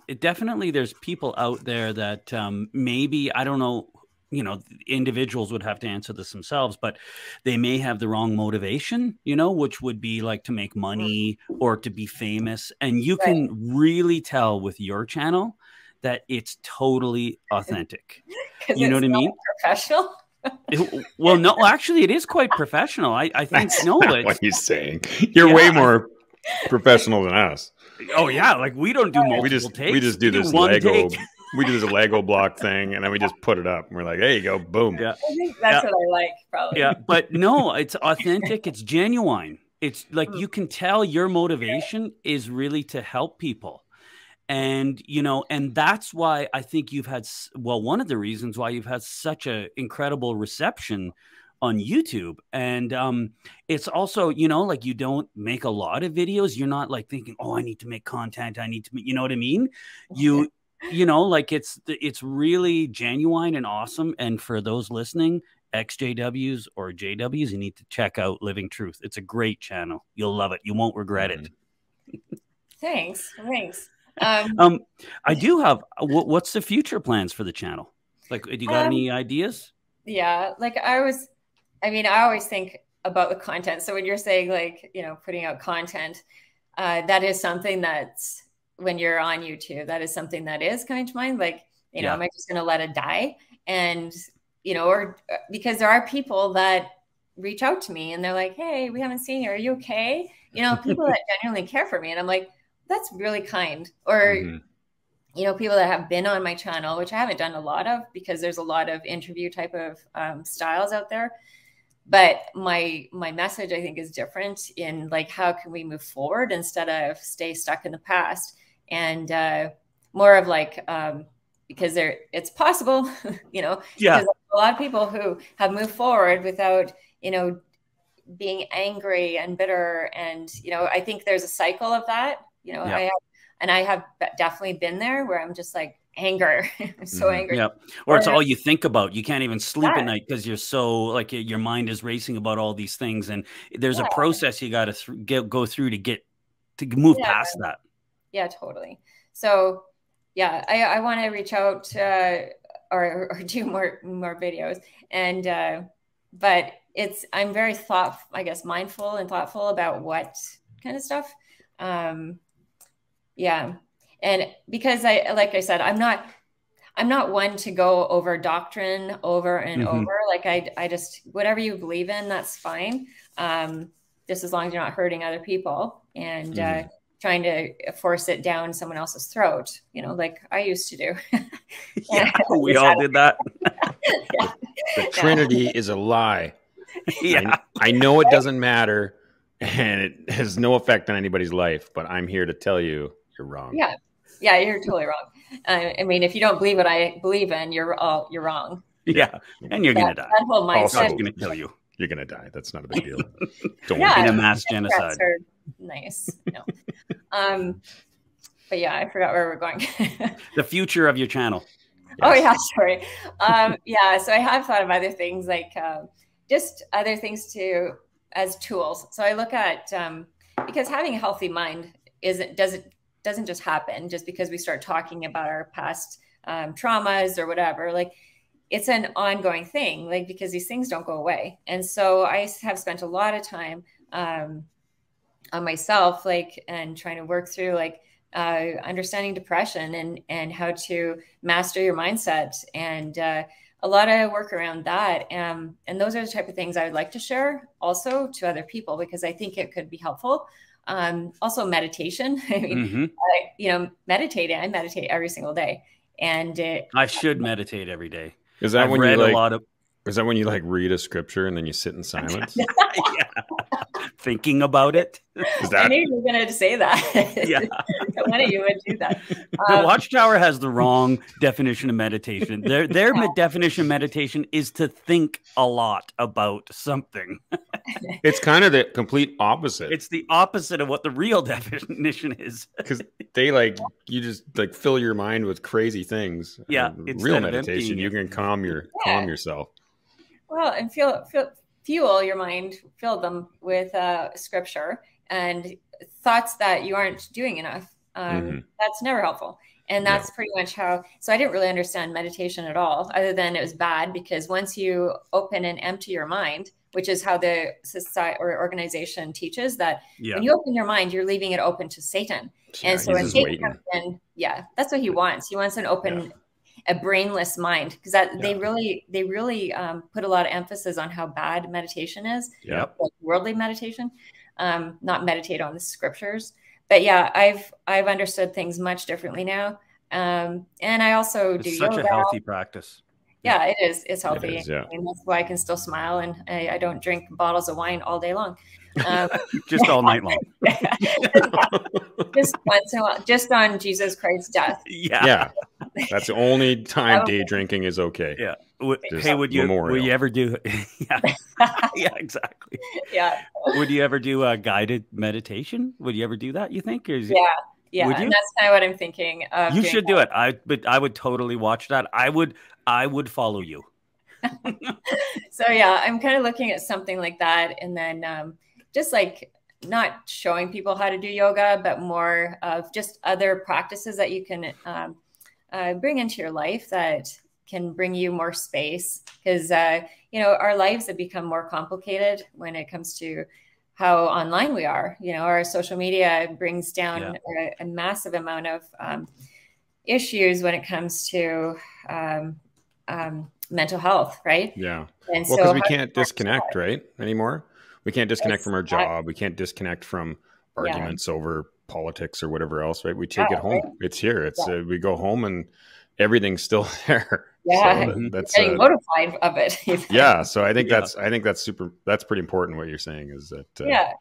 it definitely there's people out there that um, maybe, I don't know, you know, individuals would have to answer this themselves, but they may have the wrong motivation, you know, which would be like to make money or to be famous. And you right. can really tell with your channel that it's totally authentic. You know what I mean? Professional. It, well, no, actually it is quite professional. I, I think, That's no, not what he's saying. You're yeah. way more professional than us. Oh yeah. Like we don't do multiple we just, takes. We just do we this do Lego. We do this Lego block thing, and then we just put it up, and we're like, "There you go, boom." Yeah, I think that's yeah. what I like, probably. Yeah, but no, it's authentic. It's genuine. It's like mm. you can tell your motivation is really to help people, and you know, and that's why I think you've had well, one of the reasons why you've had such an incredible reception on YouTube. And um, it's also, you know, like you don't make a lot of videos. You're not like thinking, "Oh, I need to make content. I need to," you know what I mean? You. You know, like it's, it's really genuine and awesome. And for those listening, ex J Ws or J Ws, you need to check out Living Truth. It's a great channel. You'll love it. You won't regret it. Thanks. Thanks. Um, um, I do have, what, what's the future plans for the channel? Like, do you got um, any ideas? Yeah. Like I was, I mean, I always think about the content. So when you're saying, like, you know, putting out content, uh, that is something that's, when you're on YouTube, that is something that is coming to mind. Like, you know, yeah. am I just going to let it die? And, you know, or because there are people that reach out to me and they're like, hey, we haven't seen you. Are you okay? You know, people that genuinely care for me. And I'm like, that's really kind. Or, mm-hmm. you know, people that have been on my channel, which I haven't done a lot of because there's a lot of interview type of um, styles out there. But my my message, I think, is different in, like, how can we move forward instead of stay stuck in the past, and uh, more of like, um, because there it's possible, you know, yeah. because a lot of people who have moved forward without, you know, being angry and bitter. And, you know, I think there's a cycle of that, you know, yeah. I have, and I have definitely been there where I'm just like, anger. I'm so mm-hmm. angry. Yeah. Or, or it's all you think about. You can't even sleep yeah. at night because you're so, like, your mind is racing about all these things. And there's yeah. a process you got to th get, go through to get to move yeah. past that. Yeah, totally. So yeah, I, I want to reach out uh, or, or do more, more videos. And, uh, but it's, I'm very thoughtful, I guess, mindful and thoughtful about what kind of stuff. Um, yeah. And because I, like I said, I'm not, I'm not one to go over doctrine over and mm-hmm. over. Like I, I just, whatever you believe in, that's fine. Um, just as long as you're not hurting other people and mm-hmm. uh, trying to force it down someone else's throat, you know, like I used to do. yeah, we all did that. yeah. The Trinity yeah. is a lie. Yeah, I, I know it doesn't matter and it has no effect on anybody's life, but I'm here to tell you you're wrong. Yeah. Yeah, you're totally wrong. Uh, I mean, if you don't believe what I believe in, you're all you're wrong. Yeah, and you're that, gonna die. That whole mindset is gonna kill you. You're gonna die. That's not a big deal. Don't yeah, worry. In a mass genocide. Nice. No. um, but yeah, I forgot where we're going. The future of your channel. Yes. Oh yeah, sorry. Um, yeah, so I have thought of other things, like uh, just other things to as tools. So I look at um, because having a healthy mind isn't doesn't. doesn't just happen just because we start talking about our past um, traumas or whatever. Like, it's an ongoing thing, like, because these things don't go away. And so I have spent a lot of time um, on myself, like, and trying to work through, like, uh, understanding depression and, and how to master your mindset and uh, a lot of work around that. Um, and those are the type of things I would like to share also to other people, because I think it could be helpful. Um, also meditation, I mean, mm-hmm. uh, you know, meditating, I meditate every single day. And it, I should meditate every day. Is that I've when read you like, a lot of, is that when you like read a scripture and then you sit in silence? yeah. Thinking about it. Is that... I knew you were going to say that. Yeah. One of you would do that. Um, the Watchtower has the wrong definition of meditation. Their, their yeah. definition of meditation is to think a lot about something. It's kind of the complete opposite. It's the opposite of what the real definition is. Because they like, you just like fill your mind with crazy things. Yeah. Real meditation, you can calm your yeah. calm yourself. Well, and feel, feel, fuel your mind, fill them with uh, scripture and thoughts that you aren't doing enough. Um, mm-hmm. That's never helpful. And that's yeah. pretty much how, so I didn't really understand meditation at all, other than it was bad because once you open and empty your mind, which is how the society or organization teaches that yeah. when you open your mind, you're leaving it open to Satan. Yeah, and so when Satan waiting. comes in, yeah, that's what he wants. He wants an open, yeah. a brainless mind, because that yeah. they really, they really um, put a lot of emphasis on how bad meditation is, yep. like worldly meditation, um, not meditate on the scriptures. But yeah, I've I've understood things much differently now, um, and I also it's do such yoga. a healthy practice. Yeah, it is. It's healthy, it is, yeah. and that's why I can still smile, and I, I don't drink bottles of wine all day long. Um, just all night long. Just once in a while, just on Jesus Christ's death. Yeah, yeah. That's the only time day drinking is okay. Yeah. Just hey, would you memorial. would you ever do? yeah, yeah, exactly. Yeah. Would you ever do a guided meditation? Would you ever do that? You think? Or is yeah, yeah. And that's kind of what I'm thinking. Of you should that. do it. I but I would totally watch that. I would I would follow you. So yeah, I'm kind of looking at something like that, and then um, just like not showing people how to do yoga, but more of just other practices that you can um, uh, bring into your life that can bring you more space, because, uh, you know, our lives have become more complicated when it comes to how online we are. You know, our social media brings down yeah. a, a massive amount of um, issues when it comes to um, um, mental health, right? Yeah. And well, because so we can't disconnect, right, anymore. We can't disconnect it's from our job. Not, we can't disconnect from arguments yeah. over politics or whatever else, right? We take yeah, it home. Right? It's here. It's yeah. uh, we go home and everything's still there. Yeah, so that's getting uh, notified of it. Even. Yeah, so I think yeah. that's I think that's super. That's pretty important. What you're saying is that. Uh, yeah,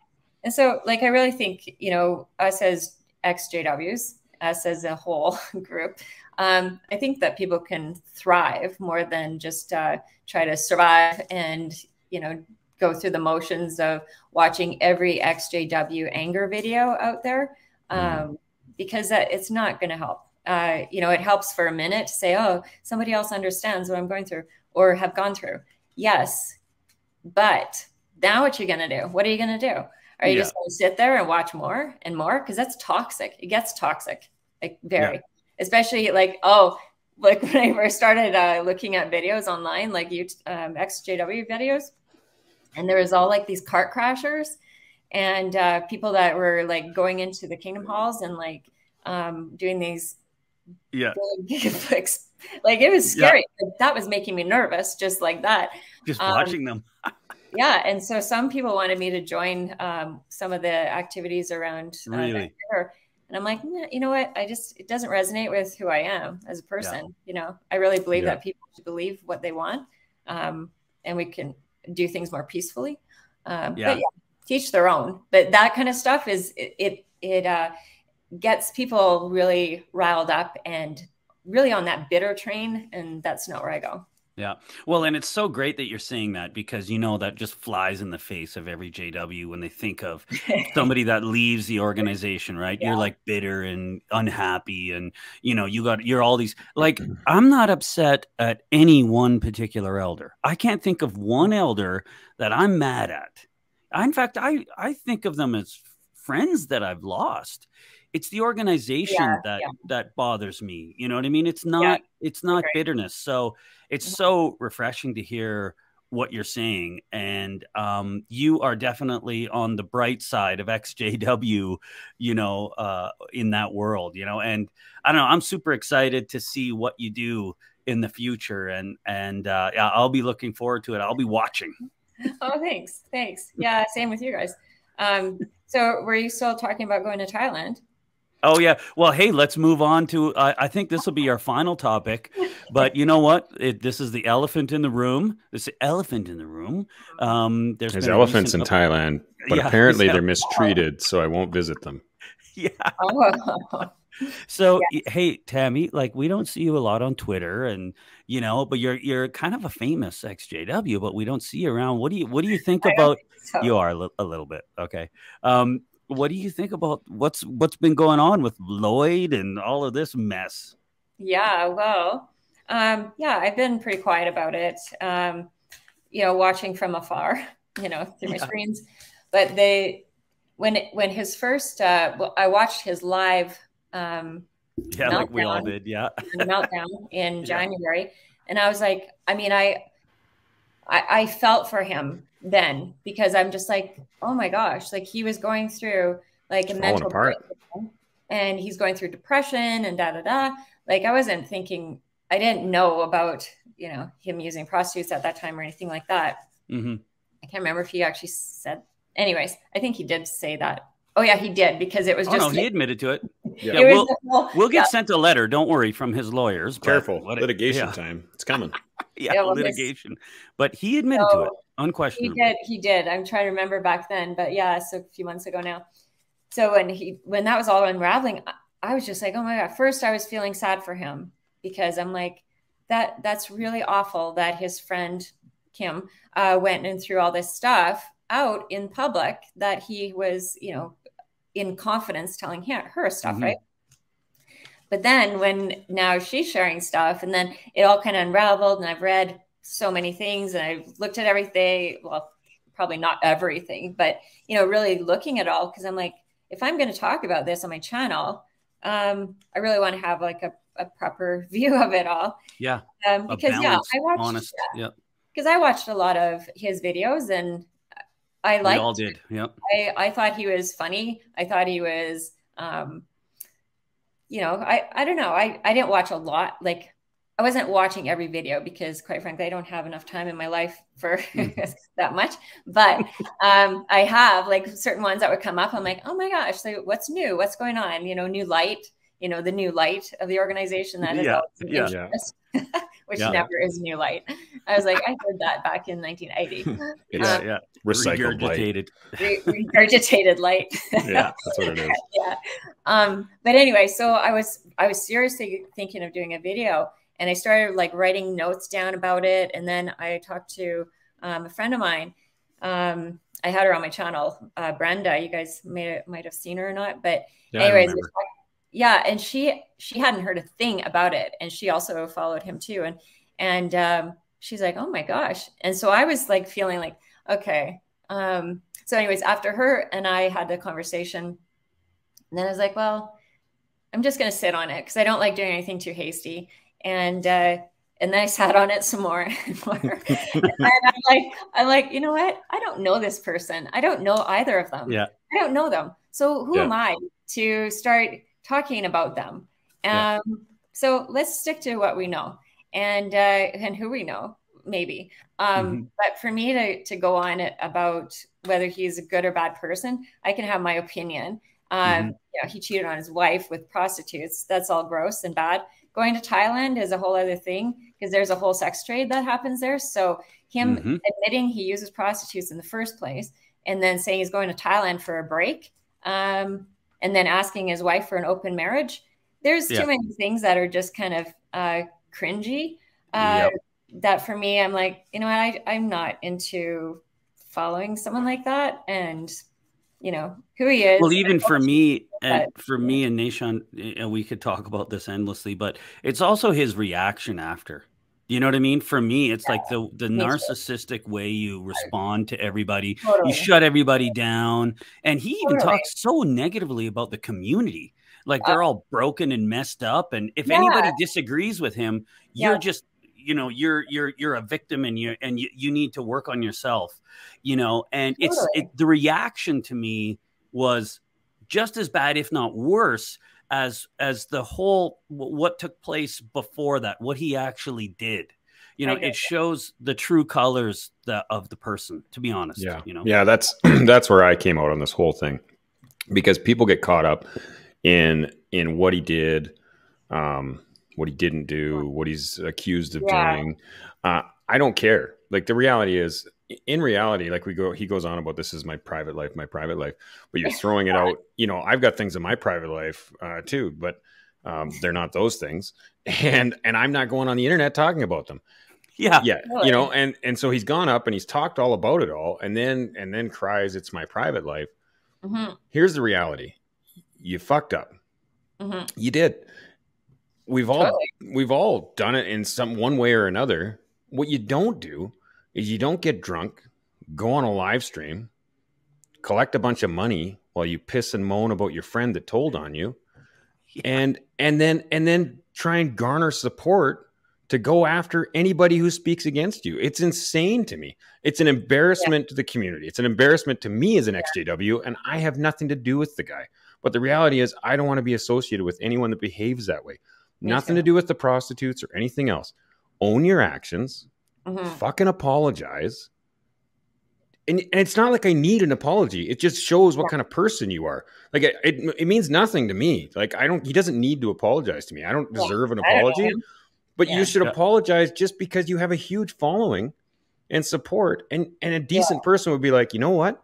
and so like I really think, you know, us as X J Ws, us as a whole group, um, I think that people can thrive more than just uh, try to survive and, you know, go through the motions of watching every X J W anger video out there, um, mm. because that, it's not going to help. Uh, you know, it helps for a minute to say, oh, somebody else understands what I'm going through or have gone through. Yes. But now what you're going to do? What are you going to do? Are you yeah. just going to sit there and watch more and more? Because that's toxic. It gets toxic, like very, yeah. especially like, oh, like when I first started uh, looking at videos online, like you, um, X J W videos, and there was all like these cart crashers and uh, people that were like going into the kingdom halls and like um, doing these, yeah like it was scary. yeah. That was making me nervous, just like that, just um, watching them. Yeah and so some people wanted me to join um some of the activities around uh, really? And I'm like, you know what, I just, it doesn't resonate with who I am as a person. yeah. you know I really believe yeah. that people should believe what they want, um and we can do things more peacefully, um yeah. but yeah, teach their own. But that kind of stuff is it it, it uh gets people really riled up and really on that bitter train. And that's not where I go. Yeah. Well, and it's so great that you're saying that, because, you know, that just flies in the face of every J W when they think of somebody that leaves the organization, right? Yeah. You're like bitter and unhappy and, you know, you got, you're all these, like, I'm not upset at any one particular elder. I can't think of one elder that I'm mad at. I, in fact, I, I think of them as friends that I've lost. It's the organization yeah, that, yeah. that bothers me. You know what I mean? It's not, yeah. it's not right. bitterness. So it's so refreshing to hear what you're saying. And um, you are definitely on the bright side of X J W, you know, uh, in that world, you know, and I don't know, I'm super excited to see what you do in the future. And, and uh, I'll be looking forward to it. I'll be watching. Oh, thanks. Thanks. Yeah. Same with you guys. Um, so were you still talking about going to Thailand? Oh, yeah. Well, hey, let's move on to, uh, I think this will be our final topic, but you know what? It, this is the elephant in the room. This elephant in the room. Um, there's there's elephants in Thailand, but yeah, apparently they're mistreated, so I won't visit them. Yeah. So, yeah. hey, Tammy, like, we don't see you a lot on Twitter and, you know, but you're, you're kind of a famous X J W, but we don't see you around. What do you, what do you think about, think so. you are a, a little bit. Okay. Um, What do you think about what's what's been going on with Lloyd and all of this mess? Yeah, well, um, yeah, I've been pretty quiet about it, um, you know, watching from afar, you know, through my yeah. screens. But they, when it, when his first, uh, well, I watched his live um, yeah, meltdown, like we all did, yeah, meltdown in January, yeah. and I was like, I mean, I, I, I felt for him then, because I'm just like, oh my gosh, like he was going through like a mental breakdown and he's going through depression and da da da. Like I wasn't thinking, I didn't know about, you know, him using prostitutes at that time or anything like that. Mm-hmm. I can't remember if he actually said, anyways, I think he did say that. Oh yeah, he did, because it was just, oh, no, like, he admitted to it. Yeah. Yeah, we'll, whole, we'll get yeah. sent a letter. Don't worry, from his lawyers. Careful, but, litigation yeah. time. It's coming. yeah, yeah well, litigation. This, but he admitted so to it, unquestionably. He did. He did. I'm trying to remember back then, but yeah, so a few months ago now. So when he, when that was all unraveling, I, I was just like, oh my God. First, I was feeling sad for him, because I'm like, that that's really awful that his friend Kim uh, went and threw all this stuff out in public that he was, you know, in confidence telling him, her stuff, mm-hmm. right? But then when now she's sharing stuff, and then it all kind of unraveled, and I've read so many things and I've looked at everything, well, probably not everything, but, you know, really looking at all, because I'm like, if I'm going to talk about this on my channel, um, I really want to have like a, a proper view of it all. Yeah. Um, because, yeah, I watched, honest, yeah, yep. because I watched a lot of his videos and I liked. We all did. Yep. I, I thought he was funny. I thought he was, um, you know, I, I don't know. I, I didn't watch a lot. Like I wasn't watching every video because quite frankly, I don't have enough time in my life for that much, but um, I have like certain ones that would come up. I'm like, oh my gosh, so what's new? What's going on? You know, new light, you know, the new light of the organization that is yeah, yeah, interest, yeah. which yeah. never is new light. I was like, I heard that back in nineteen eighty. yeah, um, yeah. Recycled regurgitated. light. Re regurgitated light. Yeah, that's what it is. yeah. Um, but anyway, so I was I was seriously thinking of doing a video, and I started like writing notes down about it. And then I talked to um, a friend of mine. Um, I had her on my channel, uh, Brenda. You guys may might have seen her or not, but yeah, anyways. Yeah, and she she hadn't heard a thing about it, and she also followed him too. And and um, she's like, "Oh my gosh!" And so I was like feeling like, okay. Um, so, anyways, after her and I had the conversation, and then I was like, "Well, I'm just gonna sit on it because I don't like doing anything too hasty." And uh, and then I sat on it some more. And, more. and I'm like, I'm like, you know what? I don't know this person. I don't know either of them. Yeah, I don't know them. So who yeah. am I to start talking about them? Um, yeah. So let's stick to what we know and, uh, and who we know, maybe. Um, mm-hmm. But for me to, to go on about whether he's a good or bad person, I can have my opinion. Um, mm-hmm. You know, he cheated on his wife with prostitutes. That's all gross and bad. Going to Thailand is a whole other thing because there's a whole sex trade that happens there. So him mm-hmm. admitting he uses prostitutes in the first place and then saying he's going to Thailand for a break, um, and then asking his wife for an open marriage. There's yeah. too many things that are just kind of uh, cringy. Uh, yep. That for me, I'm like, you know what? I, I'm not into following someone like that. And you know who he is. Well, even for me, and for me and Nashon, and we could talk about this endlessly, but it's also his reaction after. You know what I mean? For me, it's yeah, like the, the narcissistic way you respond to everybody. Totally. You shut everybody down. And he even totally. talks so negatively about the community. Like yeah. they're all broken and messed up. And if yeah. anybody disagrees with him, you're yeah. just, you know, you're, you're, you're a victim and you, and you, you need to work on yourself, you know, and totally. it's it, the reaction to me was just as bad, if not worse, as as the whole what took place before that, what he actually did. You know, it shows the true colors the, of the person, to be honest. Yeah, you know? yeah that's that's where I came out on this whole thing, because people get caught up in in what he did, um, what he didn't do, what he's accused of yeah. doing. Uh, I don't care. Like the reality is, in reality, like we go, he goes on about this is my private life, my private life, but you're throwing it out. You know, I've got things in my private life uh, too, but um, they're not those things. And, and I'm not going on the internet talking about them. Yeah. Yeah. Really. You know, and, and so he's gone up and he's talked all about it all. And then, and then cries, it's my private life. Mm-hmm. Here's the reality. You fucked up. Mm-hmm. You did. We've all, totally. we've all done it in some one way or another. What you don't do is you don't get drunk, go on a live stream, collect a bunch of money while you piss and moan about your friend that told on you, yeah. and and then and then try and garner support to go after anybody who speaks against you. It's insane to me. It's an embarrassment yeah. to the community. It's an embarrassment to me as an yeah. X J W, and I have nothing to do with the guy. But the reality is I don't want to be associated with anyone that behaves that way. Me nothing too. to do with the prostitutes or anything else. Own your actions. Mm-hmm. Fucking apologize. And, and it's not like I need an apology. It just shows what yeah. kind of person you are. Like it, it, it means nothing to me. Like I don't, he doesn't need to apologize to me. I don't yeah. deserve an apology, but yeah. you should yeah. apologize just because you have a huge following and support. And, and a decent yeah. person would be like, you know what?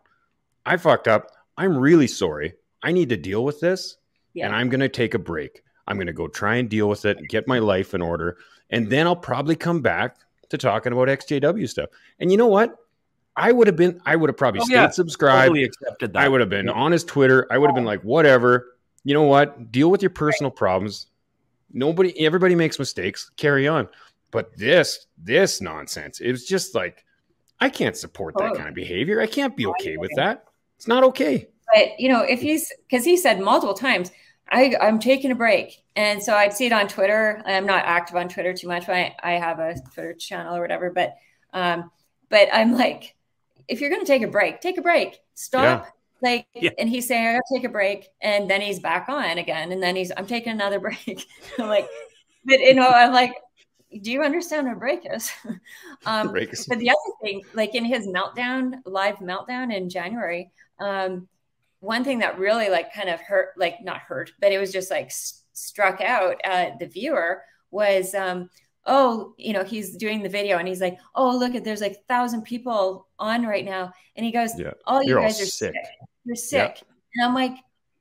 I fucked up. I'm really sorry. I need to deal with this yeah. and I'm going to take a break. I'm going to go try and deal with it and get my life in order. And then I'll probably come back to talking about X J W stuff. And you know what? I would have been, I would have probably oh, stayed yeah. subscribed. Totally accepted that. I would have been yeah. on his Twitter. I would have been like, whatever, you know what? Deal with your personal right. problems. Nobody, everybody makes mistakes. Carry on. But this, this nonsense, it was just like, I can't support totally. that kind of behavior. I can't be okay with that. It's not okay. But you know, if he's, cause he said multiple times, I, I'm taking a break. And so I'd see it on Twitter. I'm not active on Twitter too much. I, I have a Twitter channel or whatever, but Um, but I'm like, if you're going to take a break, take a break, stop. Yeah. Like, yeah. And he's saying, I gotta take a break. And then he's back on again. And then he's, I'm taking another break. I'm like, but you know, I'm like, do you understand what a break is? um, break is? But the other thing, like in his meltdown, live meltdown in January, um, one thing that really like kind of hurt, like not hurt, but it was just like st struck out at uh, the viewer was, um, oh, you know, he's doing the video and he's like, oh, look at, there's like a thousand people on right now. And he goes, yeah. oh, you You're guys all are sick. sick. You're sick. Yeah. And I'm like,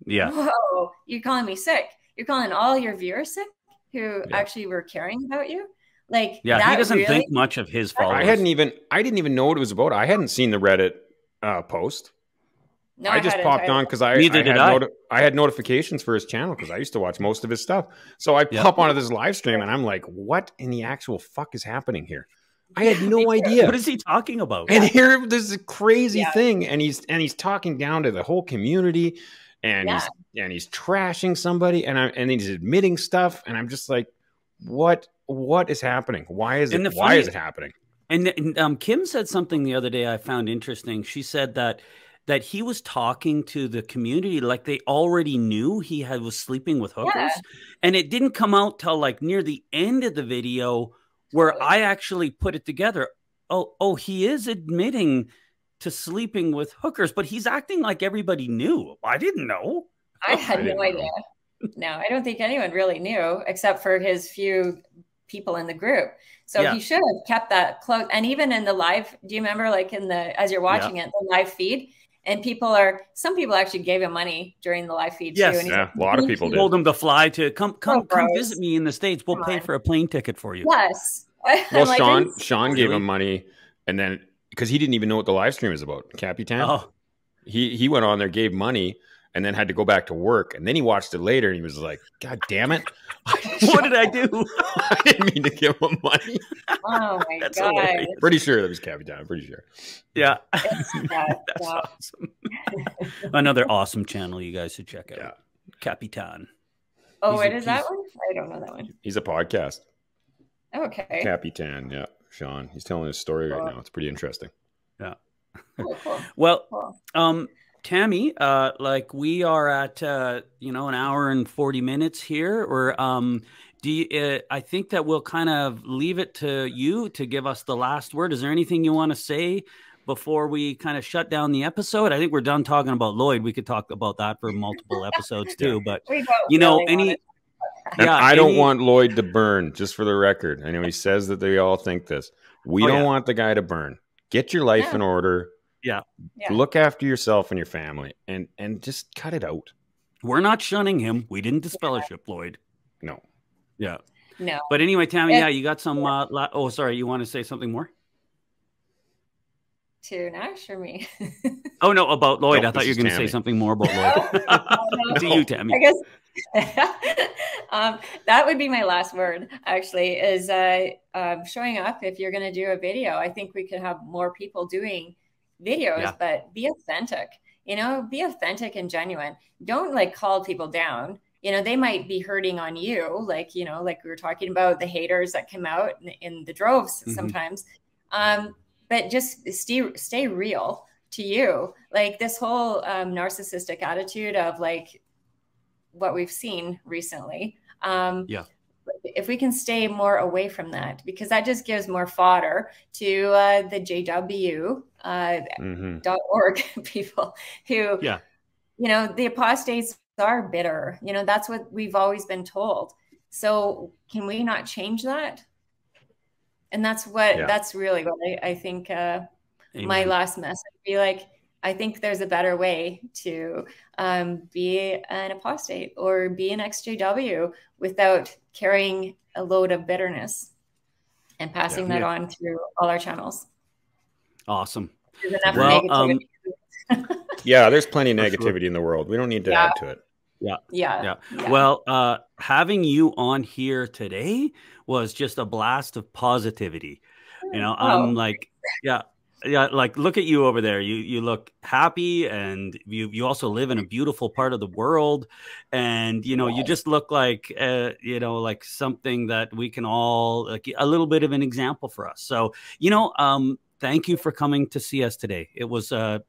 yeah, whoa, you're calling me sick. You're calling all your viewers sick who yeah. actually were caring about you. Like, yeah, that he doesn't really think much of his followers. I hadn't even, I didn't even know what it was about. I hadn't seen the Reddit uh, post. No, I, I just popped on because I, I, had I. I had notifications for his channel because I used to watch most of his stuff. So I yep. pop onto this live stream and I'm like, what in the actual fuck is happening here? I had no idea. What is he talking about? And here, there's a crazy yeah. thing. And he's, and he's talking down to the whole community and, yeah. he's, and he's trashing somebody and I'm, and he's admitting stuff. And I'm just like, what, what is happening? Why is and it, why is it happening? And, and um, Kim said something the other day I found interesting. She said that, that he was talking to the community like they already knew he had was sleeping with hookers. Yeah. And it didn't come out till like near the end of the video where totally. I actually put it together. Oh, oh, he is admitting to sleeping with hookers, but he's acting like everybody knew. I didn't know. I had I no idea. Know. No, I don't think anyone really knew except for his few people in the group. So yeah. he should have kept that close. And even in the live, do you remember like in the, as you're watching yeah. it, the live feed, and people are, some people actually gave him money during the live feed. Yes, too. And yeah, like, a lot of people did. Told him to fly to, come come, oh, come visit me in the States. We'll come pay on. for a plane ticket for you. Yes. Well, like, Sean, Sean gave him money. And then, because he didn't even know what the live stream is about. Capitan. Oh. He, he went on there, gave money, and then had to go back to work. And then he watched it later and he was like, God damn it. What did I do? I didn't mean to give him money. Oh my That's God. Hilarious. Pretty sure that was Capitan. I'm pretty sure. Yeah. That's awesome. Another awesome channel you guys should check out. Yeah. Capitan. Oh, he's what a, is that one? I don't know that one. He's a podcast. Okay. Capitan. Yeah. Sean. He's telling his story cool. right now. It's pretty interesting. Yeah. Cool, cool. Well, cool. um, Tammy, uh, like we are at, uh, you know, an hour and forty minutes here, or um, do you, uh, I think that we'll kind of leave it to you to give us the last word. Is there anything you want to say before we kind of shut down the episode? I think we're done talking about Lloyd. We could talk about that for multiple episodes too, but you know, really any, yeah, I any, don't want Lloyd to burn, just for the record. I know he says that they all think this, we oh, don't yeah. want the guy to burn. Get your life yeah. in order. Yeah. yeah. Look after yourself and your family and, and just cut it out. We're not shunning him. We didn't disfellowship yeah. Lloyd. No. Yeah. No. But anyway, Tammy, it, yeah, you got some. Yeah. Uh, oh, sorry. You want to say something more? To Nash or me? Oh, no, about Lloyd. No, I thought you were going to say something more about Lloyd. No. To you, Tammy. I guess um, that would be my last word, actually, is uh, uh, showing up. If you're going to do a video, I think we could have more people doing videos, yeah. but be authentic, you know, be authentic and genuine. Don't like call people down. You know, they might be hurting on you. Like, you know, like we were talking about the haters that come out in, in the droves mm-hmm. sometimes. Um, but just stay, stay real to you. Like this whole um, narcissistic attitude of like what we've seen recently. Um, yeah. If we can stay more away from that, because that just gives more fodder to uh, the J W uh, mm-hmm. dot org people who, yeah. you know, the apostates are bitter. You know, that's what we've always been told. So can we not change that? And that's what, yeah. that's really what I, I think uh, my last message would be like, I think there's a better way to um, be an apostate or be an X J W without carrying a load of bitterness and passing yeah, that yeah. on through all our channels. Awesome. There's enough well, negativity. Um, yeah, there's plenty of negativity sure. in the world. We don't need to yeah. add to it. Yeah. Yeah. yeah. yeah. Well, uh, having you on here today was just a blast of positivity. You know, oh. I'm like, yeah. Yeah, like look at you over there. You you look happy, and you you also live in a beautiful part of the world, and you know wow. you just look like uh, you know like something that we can all like a little bit of an example for us. So you know, um, thank you for coming to see us today. It was a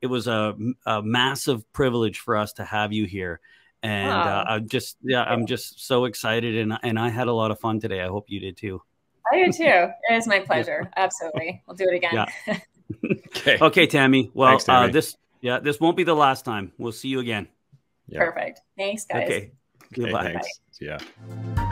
it was a, a massive privilege for us to have you here, and wow. uh, I'm just yeah I'm just so excited, and and I had a lot of fun today. I hope you did too. I do too. It is my pleasure. Yeah. Absolutely. We'll do it again. Yeah. Okay. Okay, Tammy. Well, Thanks, Tammy. Uh, this, yeah, this won't be the last time. We'll see you again. Yeah. Perfect. Thanks, guys. Okay. Goodbye. Okay, thanks. Yeah.